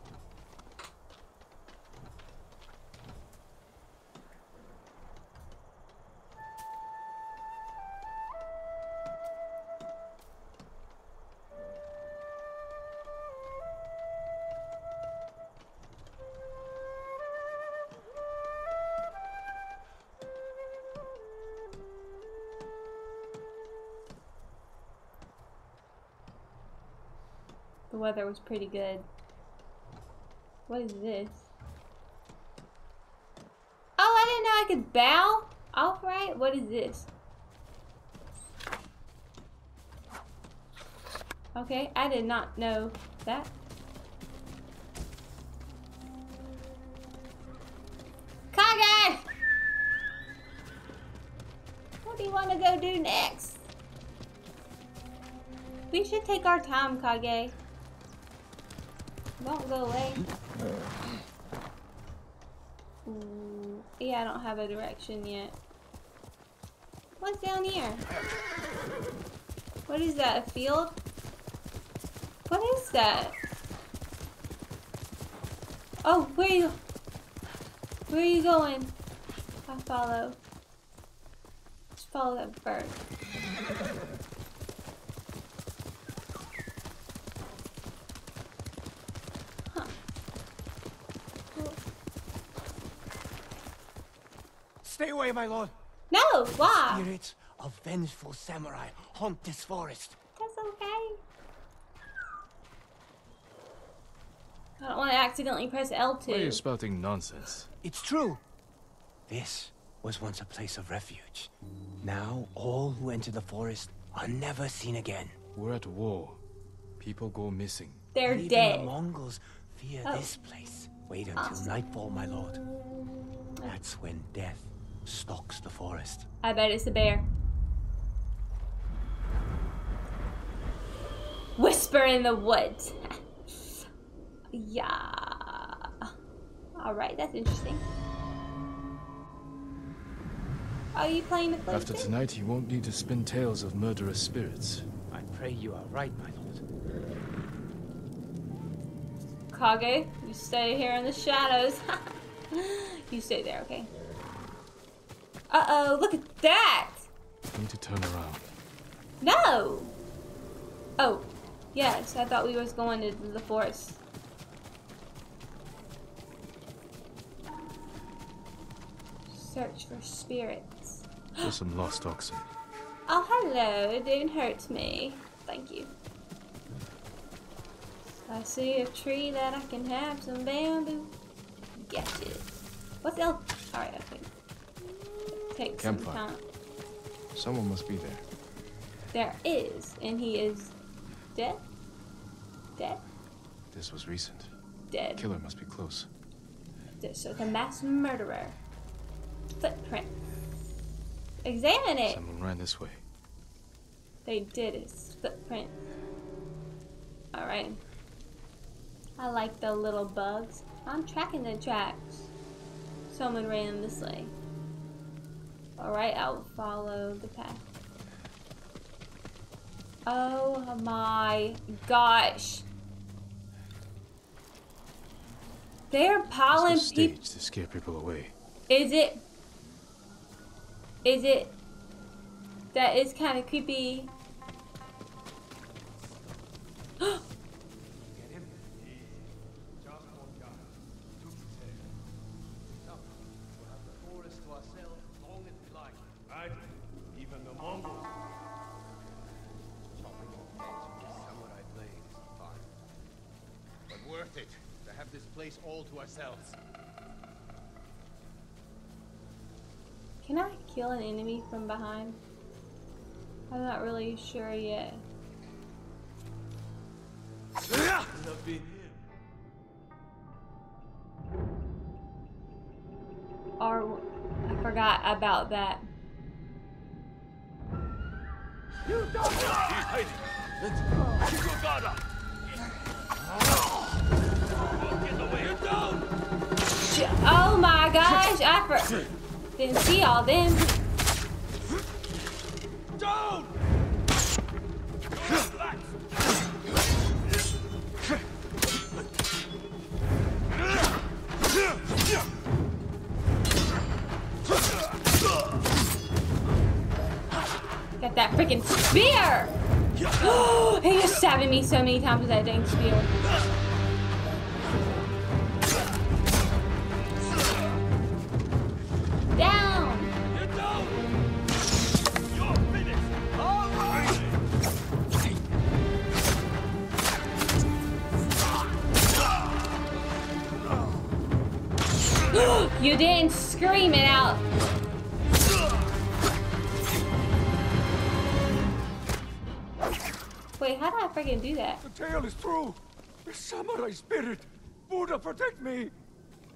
The weather was pretty good. What is this? Oh, I didn't know I could bow? Alright, what is this? Okay, I did not know that. Kage! What do you want to go do next? We should take our time, Kage. Don't go away. Ooh, yeah, I don't have a direction yet. What's down here? What is that? A field? What is that? Oh, where are you? Where are you going? I follow. Just follow that bird. Stay away, my lord. No, why? The spirits of vengeful samurai haunt this forest. That's okay. I don't want to accidentally press L two. Why are you spouting nonsense? It's true. This was once a place of refuge. Now all who enter the forest are never seen again. We're at war. People go missing. They're Even dead. The Mongols fear oh. this place. Wait until awesome. nightfall, my lord. That's when death stalks the forest. I bet it's a bear. Whisper in the woods. Yeah. All right, that's interesting. Are you playing the After thing? Tonight, you won't need to spin tales of murderous spirits. I pray you are right, my lord. Kage, you stay here in the shadows. You stay there, okay? Uh-oh, look at that! I need to turn around. No! Oh, yes, I thought we was going to the forest. Search for spirits. For some lost oxen. Oh, hello, it didn't hurt me. Thank you. I see a tree that I can have some bamboo. Get it. What's else? Alright, okay. Take some time. Someone must be there. There is, and he is dead? Dead? This was recent. Dead. Killer must be close. Dead. So the mass murderer. Footprint. Examine it! Someone ran this way. They did it. Footprint. Alright. I like the little bugs. I'm tracking the tracks. Someone ran this way. Alright, I'll follow the path. Oh my gosh. They're piling people to scare people away. Is it? Is it? That is kind of creepy. Can I kill an enemy from behind? I'm not really sure yet. Or I forgot about that. You don't know. He's hiding. Let's go. Get away. You don't. Oh my gosh! I forgot. Didn't see all them. Down! Got that freaking spear! Oh, he just stabbed me so many times with that dang spear. You didn't scream it out. Wait, how did I freaking do that? The tale is true. The samurai spirit. Buddha, protect me.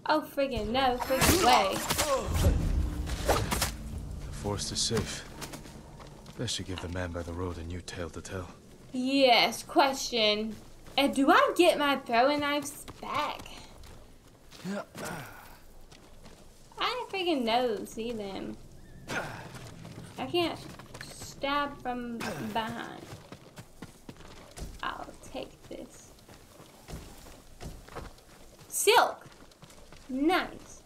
Oh, freaking no. Freaking way. The forest is safe. That should give the man by the road a new tale to tell. Yes, question. And do I get my throwing knives back? Yeah. I freaking know, see them. I can't stab from behind. I'll take this. Silk! Nice.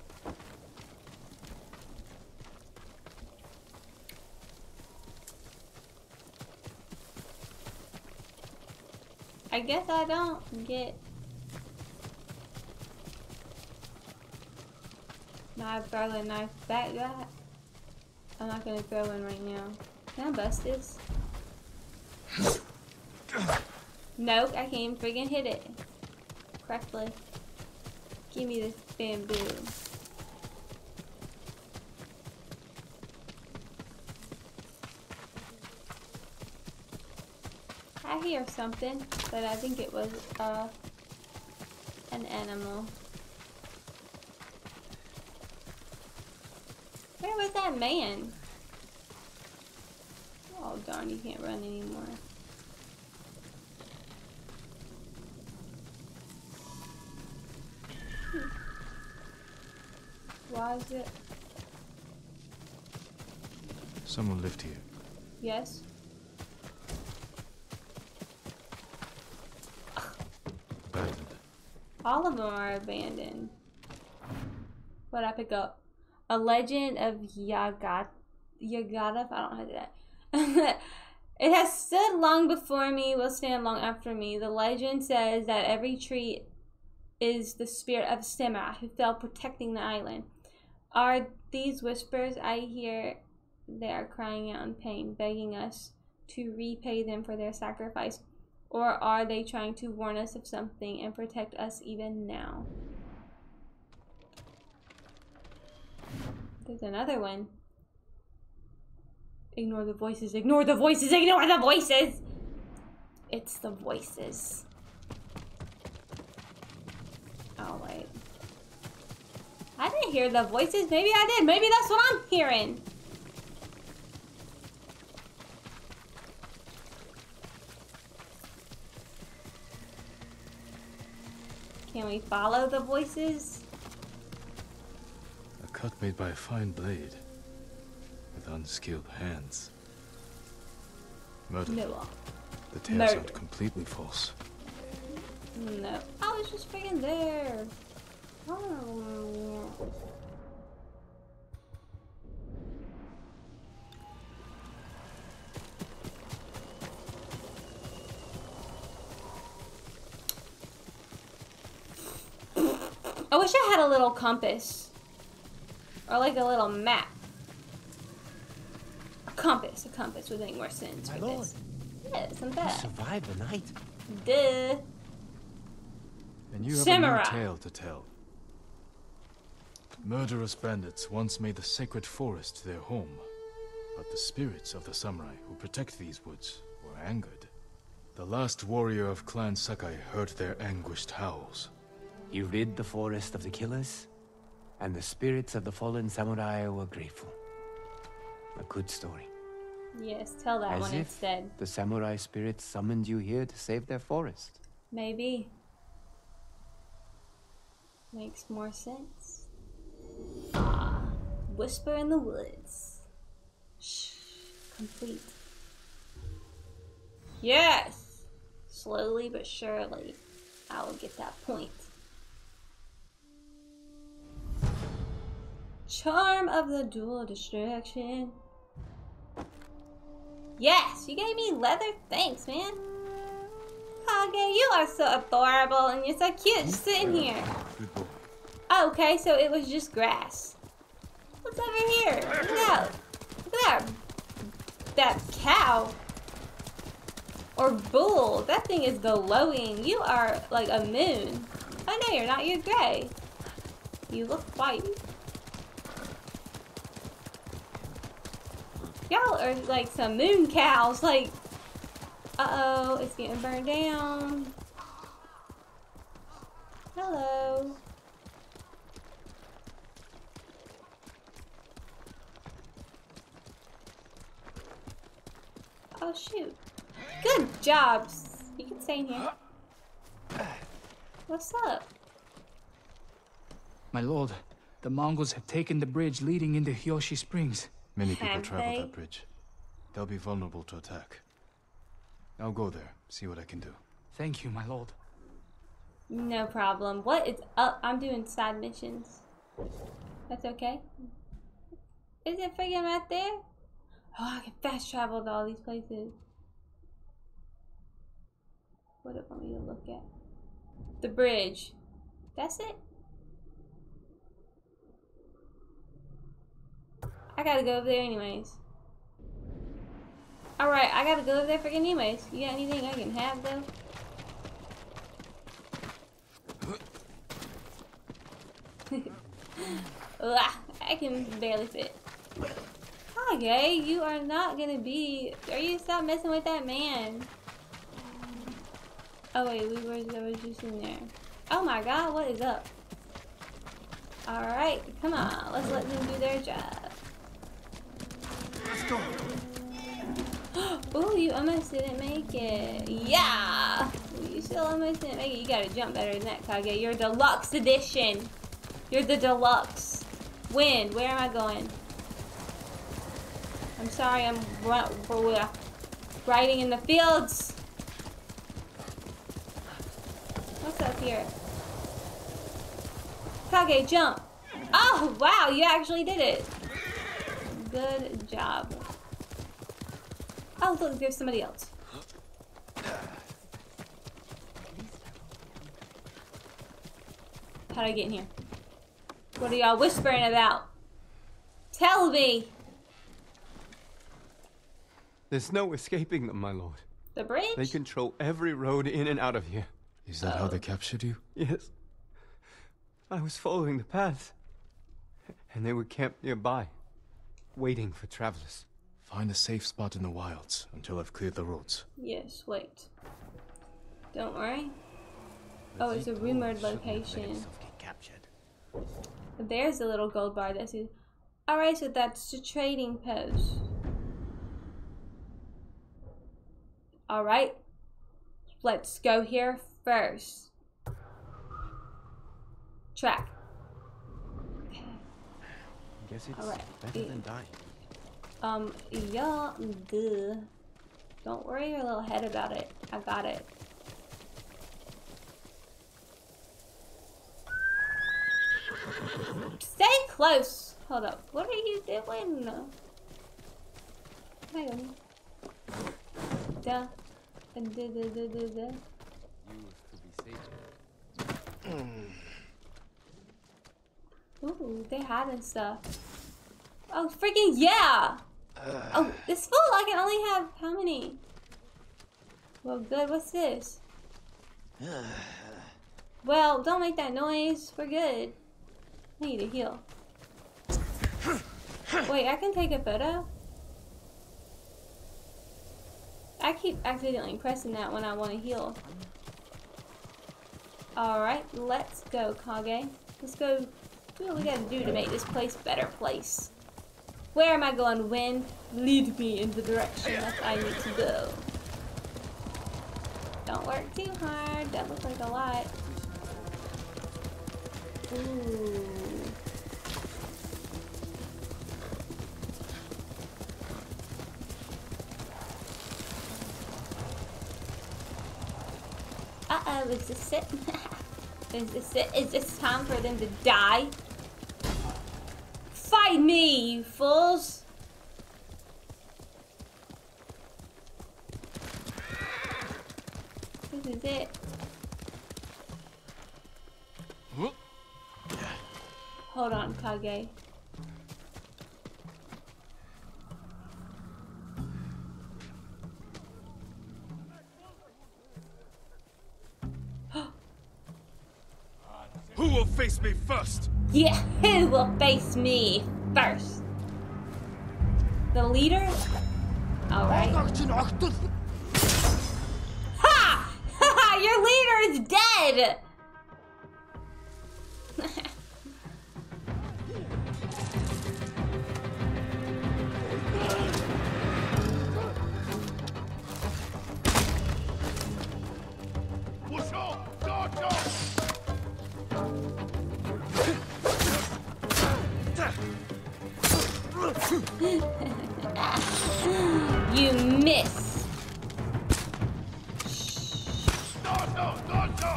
I guess I don't get my throwing knife back, that I'm not gonna throw in right now. Can I bust this? Nope, I can't friggin' hit it correctly. Give me this bamboo. I hear something, but I think it was uh an animal. Where was that man? Oh darn, you can't run anymore. Why is it? Someone lived here. Yes. Abandoned. All of them are abandoned. What did I pick up? A legend of Yagat. Yagat, I don't know how to do that. It has stood long before me, will stand long after me. The legend says that every tree is the spirit of Stemma, who fell protecting the island. Are these whispers I hear? They are crying out in pain, begging us to repay them for their sacrifice. Or are they trying to warn us of something and protect us even now? There's another one. Ignore the voices, ignore the voices, ignore the voices! It's the voices. Oh, wait. I didn't hear the voices. Maybe I did. Maybe that's what I'm hearing. Can we follow the voices? A cut made by a fine blade. With unskilled hands. Murder. No. The tales aren't completely false. No. I was just freaking there. Oh. I wish I had a little compass. Or like a little map. Compass, a compass would make more sense for this. Yeah, it's not bad. You survived the night. Duh. And you have Samurai. a new tale to tell. Murderous bandits once made the sacred forest their home, but the spirits of the samurai who protect these woods were angered. The last warrior of Clan Sakai heard their anguished howls. You rid the forest of the killers, and the spirits of the fallen samurai were grateful. A good story. Yes, tell that As one if instead. The samurai spirits summoned you here to save their forest. Maybe. Makes more sense. Ah, whisper in the woods. Shh. Complete. Yes! Slowly but surely, I will get that point. Charm of the dual distraction. Yes, you gave me leather. Thanks, man. Kage, you are so adorable and you're so cute just sitting here. Oh, okay, so it was just grass. What's over here? Look out. Look at that. That cow. Or bull. That thing is glowing. You are like a moon. Oh, no, you're not. You're gray. You look white. Y'all are like some moon cows. Like, uh-oh, it's getting burned down. Hello. Oh, shoot. Good jobs. You can stay in here. What's up? My lord, the Mongols have taken the bridge leading into Hyoshi Springs. Many people travel that bridge. They'll be vulnerable to attack. I'll go there, see what I can do. Thank you, my lord. No problem. What is up? I'm doing side missions. That's okay. Is it friggin' right there? Oh, I can fast travel to all these places. What do you want me to look at? The bridge. That's it? I gotta go over there anyways. Alright, I gotta go over there friggin' anyways. You got anything I can have, though? I can barely fit. Okay, you are not gonna be... Are you stop messing with that man? Oh wait, we were, there was just in there. Oh my god, what is up? Alright, come on. Let's let them do their job. Let's go. Oh, you almost didn't make it. Yeah! You still almost didn't make it. You gotta jump better than that, Kage. You're deluxe edition. You're the deluxe. When? Where am I going? I'm sorry, I'm riding in the fields. What's up here? Kage, jump. Oh, wow, you actually did it. Good job. Oh, look, there's somebody else. How do I get in here? What are y'all whispering about? Tell me! There's no escaping them, my lord. The bridge? They control every road in and out of here. Is that oh. how they captured you? Yes. I was following the path. And they were camped nearby, waiting for travelers. Find a safe spot in the wilds until I've cleared the roads. Yes, wait. Don't worry. Oh, it's a rumored location. There's a little gold bar that says... Alright, so that's the trading post. Alright. Let's go here first. Track. Okay. I guess it's right. better yeah. than dying. Um, yeah, duh. Don't worry your little head about it. I got it. Stay close. Hold up. What are you doing? Hang on. Duh. Duh, duh, duh, duh, duh, duh. You could be safe. Ooh, they're hiding stuff. Oh, freaking yeah! Uh. Oh, this full. I can only have how many? Well, good. What's this? Uh. Well, don't make that noise. We're good. I need to heal. Wait, I can take a photo? I keep accidentally pressing that when I want to heal. Alright, let's go, Kage. Let's go do what we gotta do to make this place a better place. Where am I going, Win? Lead me in the direction that I need to go. Don't work too hard. That looks like a lot. Ooh. Uh-oh, is this it? Is this it? Is this time for them to die? Fight me, you fools! This is it. Hold on, Kage. Who will face me first? Yeah, who will face me first? The leader? Alright. Ha! Ha! Your leader is dead! You miss. No, no, no, no.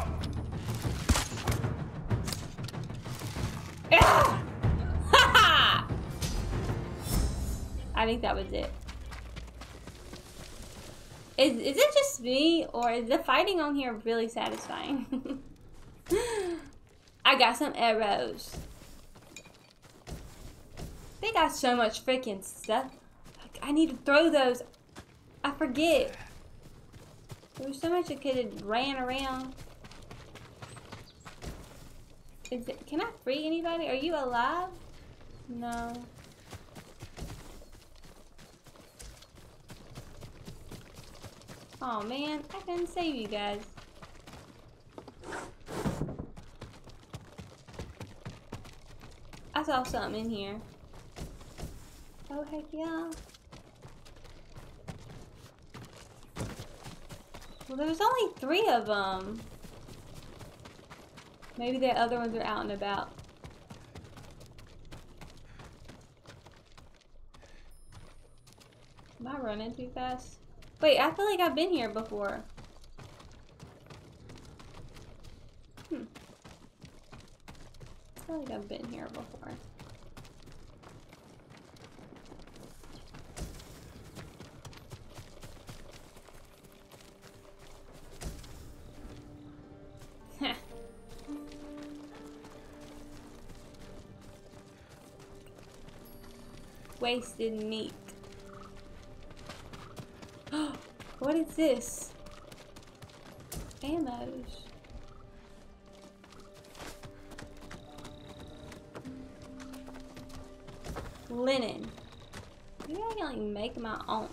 I think that was it. Is is it just me, or is the fighting on here really satisfying? I got some arrows. They got so much freaking stuff. I need to throw those. I forget. There was so much I could have ran around. Is it, can I free anybody? Are you alive? No. Oh man, I couldn't save you guys. I saw something in here. Oh heck yeah. Well, there's only three of them. Maybe the other ones are out and about. Am I running too fast? Wait, I feel like I've been here before. Hmm. I feel like I've been here before. Wasted meat. What is this? Ammos. Linen. Maybe I can like make my own.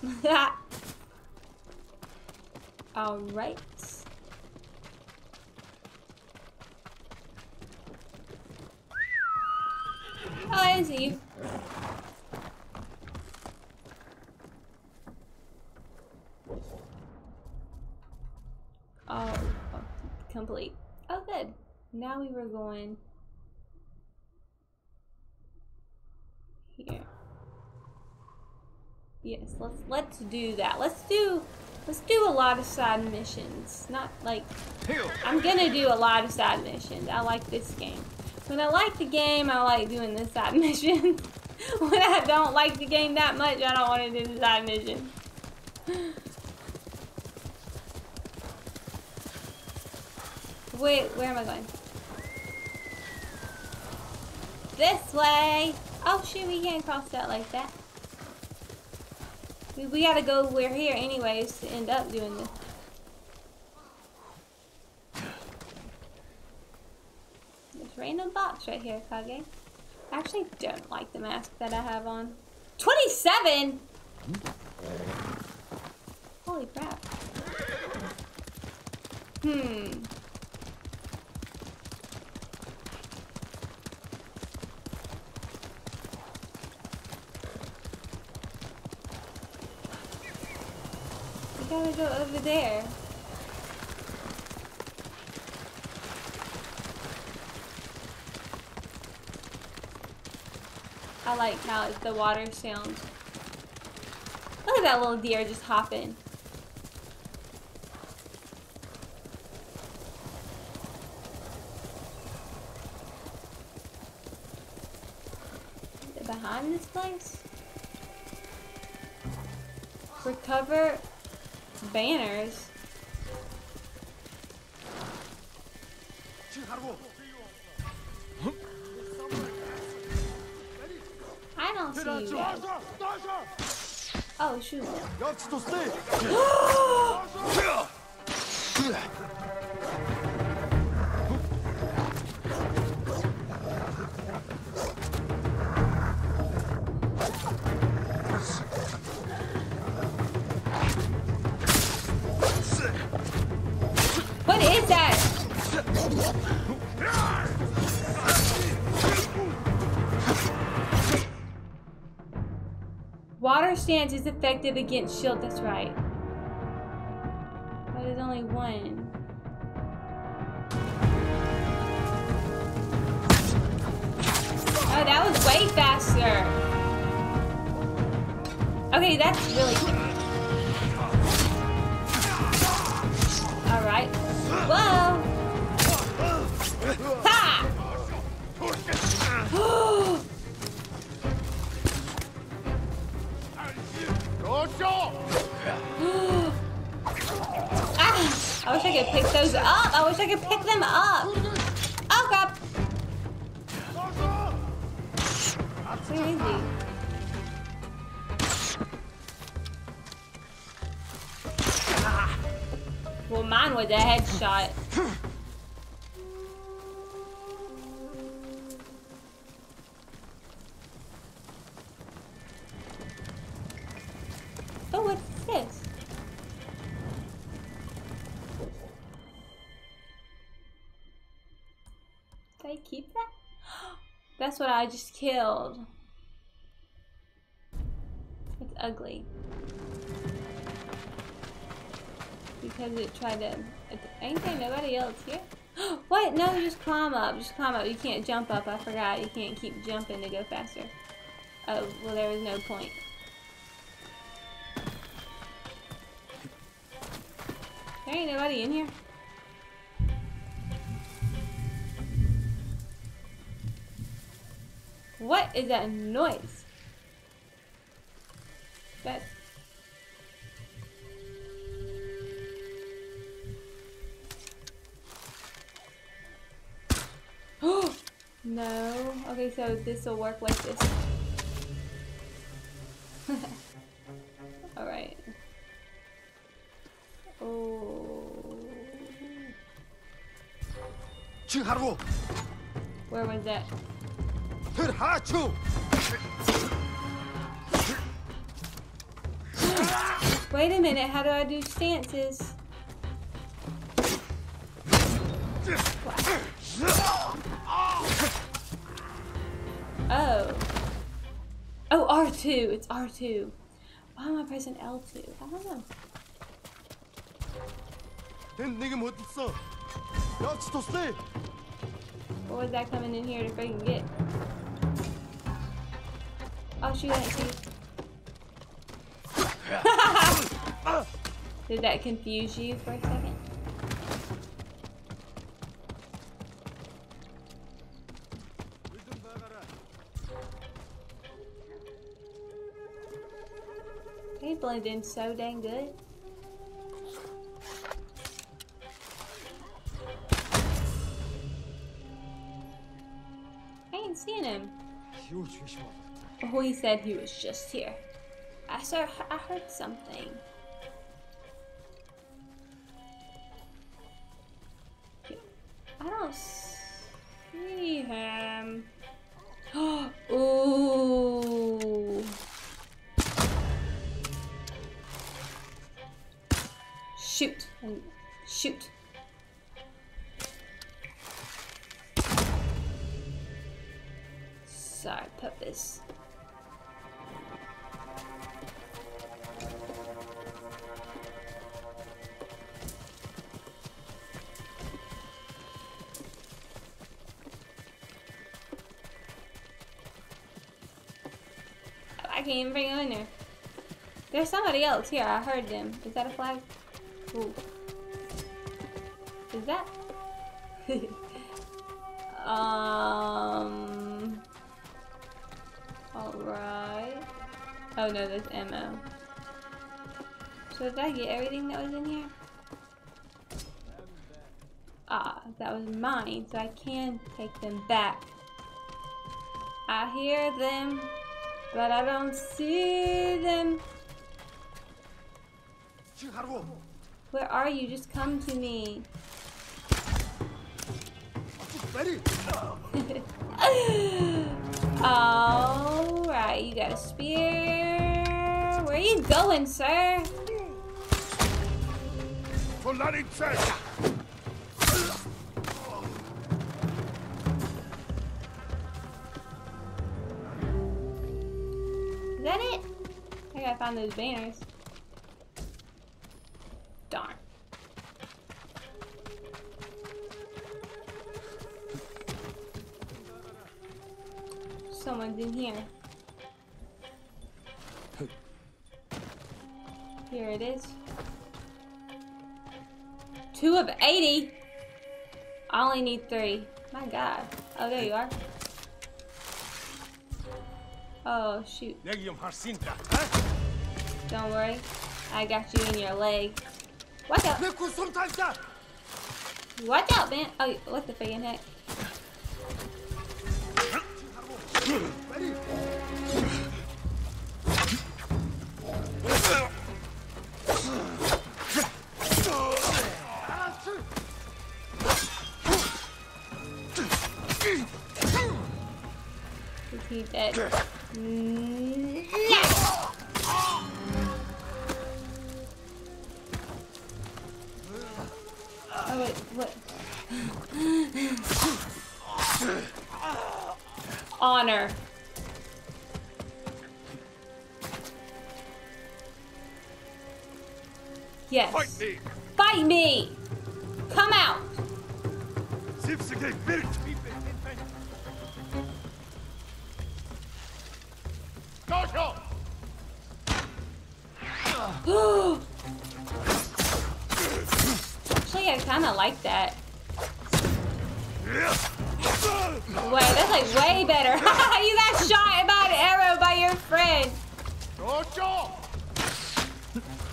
Alright. Oh, is he? Oh, complete. Oh, good. Now we were going here. Yes, let's let's do that. Let's do let's do a lot of side missions. Not like I'm gonna do a lot of side missions. I like this game. When I like the game, I like doing this side mission. When I don't like the game that much, I don't want to do the side mission. Wait, where am I going? This way! Oh shoot, we can't cross that like that. We, we gotta go, we're here anyways to end up doing this. This random box right here, Kage. I actually don't like the mask that I have on. twenty-seven! Holy crap. Hmm. Gotta go over there. I like how the water sounds. Look at that little deer just hopping. Is it behind this place? Recover banners. I don't see you guys. Oh shoot. Water stance is effective against shield, that's right. But there's only one. Oh, that was way faster. Okay, that's really cool. Alright. Whoa! Ha! Ah, I wish I could pick those up. I wish I could pick them up. Oh, crap. Where is he? Well, mine was a headshot. Keep that? That's what I just killed. It's ugly. Because it tried to... Ain't there nobody else here? What? No, just climb up. Just climb up. You can't jump up. I forgot. You can't keep jumping to go faster. Oh, well, there was no point. There ain't nobody in here. What is that noise? That's... Oh! No. Okay, so this will work like this. Alright. Oh. Where was that? Wait a minute, how do I do stances? Oh. Oh, R two. It's R two. Why am I pressing L two? I don't know. What was that coming in here to freaking get? I'll shoot at you. Did that confuse you for a second? They blend in so dang good. I ain't seen him. Oh, he said he was just here. I saw. I heard something. I don't see him. Ooh. Shoot. Shoot. Sorry, puppets. I can't even bring him in there. There's somebody else here. I heard them. Is that a flag? Ooh. Is that? um. Alright. Oh no, there's ammo. So did I get everything that was in here? Ah, that was mine. So I can take them back. I hear them. But I don't see them. Where are you? Just come to me. Alright, you got a spear. Where are you going, sir? Is that it? I gotta find those banners. Darn. Someone's in here. Here it is. Two of eighty? I only need three. My God. Oh, there you are. Oh, shoot. Don't worry. I got you in your leg. Watch out. Watch out, man. Oh, what the friggin' heck? Is he dead? Yes! Oh wait, what? Honor. Yes. Fight me! Fight me! Come out! I kinda like that. Wait, that's like way better. You got shot by an arrow by your friend.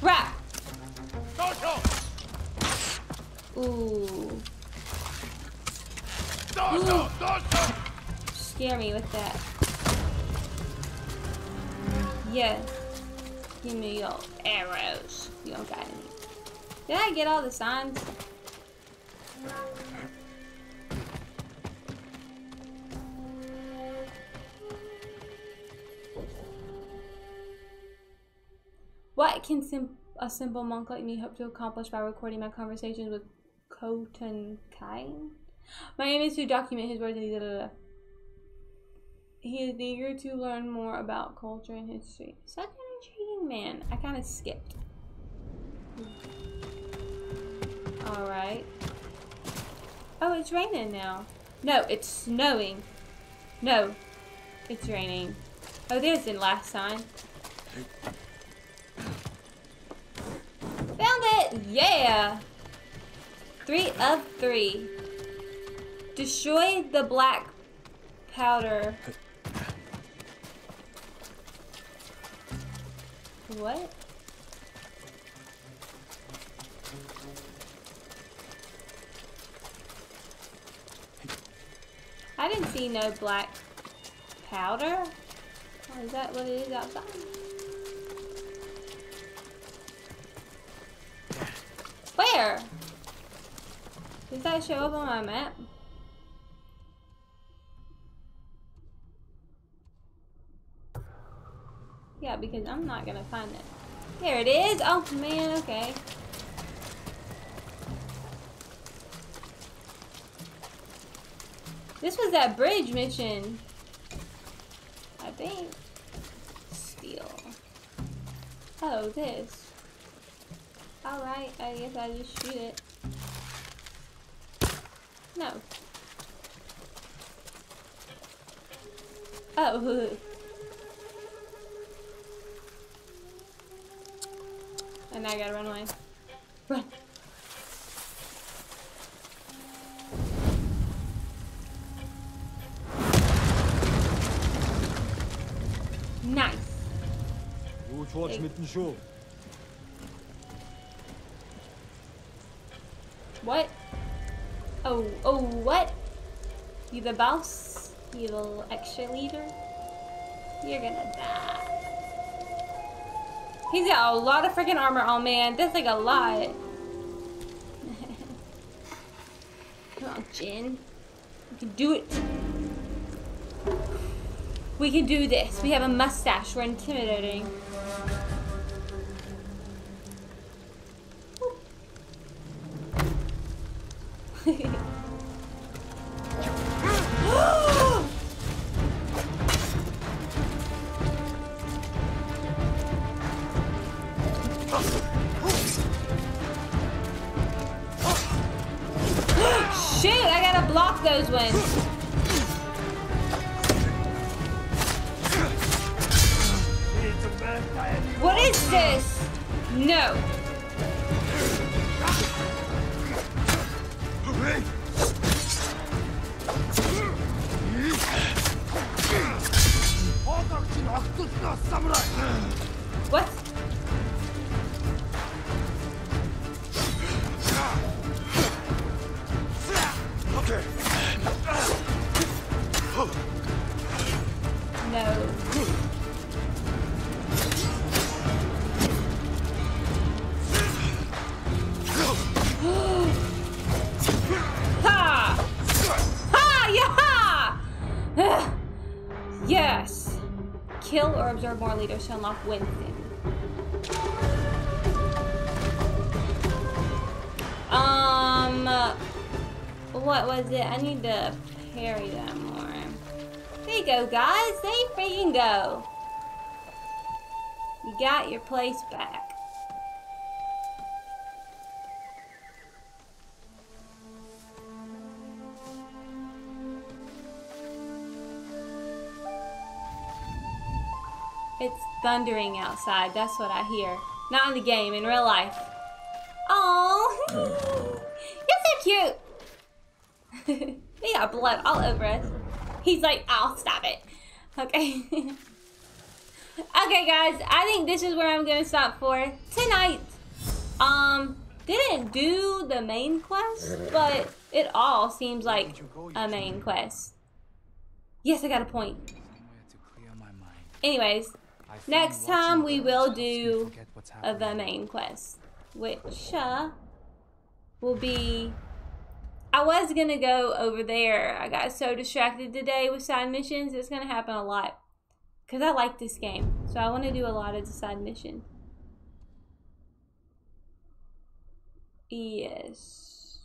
Crap. Ooh. Ooh. Scare me with that. Yeah. Give me your arrows. You don't got any. Did I get all the signs? What can sim a simple monk like me hope to accomplish by recording my conversations with Khotenkai? My aim is to document his words. Da, da, da. He is eager to learn more about culture and history. Such an intriguing man. I kind of skipped. All right. Oh, it's raining now. No, it's snowing. No, it's raining. Oh, there's the last sign. Found it! Yeah! Three of three. Destroy the black powder. What? I didn't see no black powder. Oh, is that what it is outside? Where? Does that show up on my map? Yeah, because I'm not gonna find it. There it is! Oh man, okay. This was that bridge mission. I think. Steel. Oh, this. Alright, I guess I just shoot it. No. Oh. And I gotta run away. Run. Nice. Gut, watch mit dem Schuh. What? Oh, oh, what? You the boss? You the extra leader? You're gonna die. He's got a lot of freaking armor on, man. That's like a lot. Come on, Jin. We can do it. We can do this. We have a mustache. We're intimidating. More leaders to unlock wins in. Um, what was it? I need to parry that more. There you go, guys. There you freaking go. You got your place back. It's thundering outside. That's what I hear. Not in the game, in real life. Aww. They got blood all over us. He's like, I'll stop it. Okay. Okay, guys. I think this is where I'm going to stop for tonight. Um, didn't do the main quest, but it all seems like a main quest. Yes, I got a point. Anyways, next time we will do uh, the main quest, which uh, will be... I was gonna go over there. I got so distracted today with side missions. It's gonna happen a lot. Cause I like this game. So I wanna do a lot of the side missions. Yes.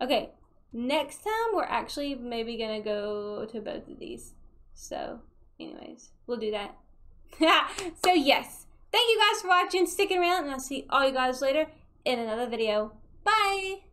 Okay, next time we're actually maybe gonna go to both of these. So anyways, we'll do that. So yes, thank you guys for watching, sticking around, and I'll see all you guys later in another video. Bye.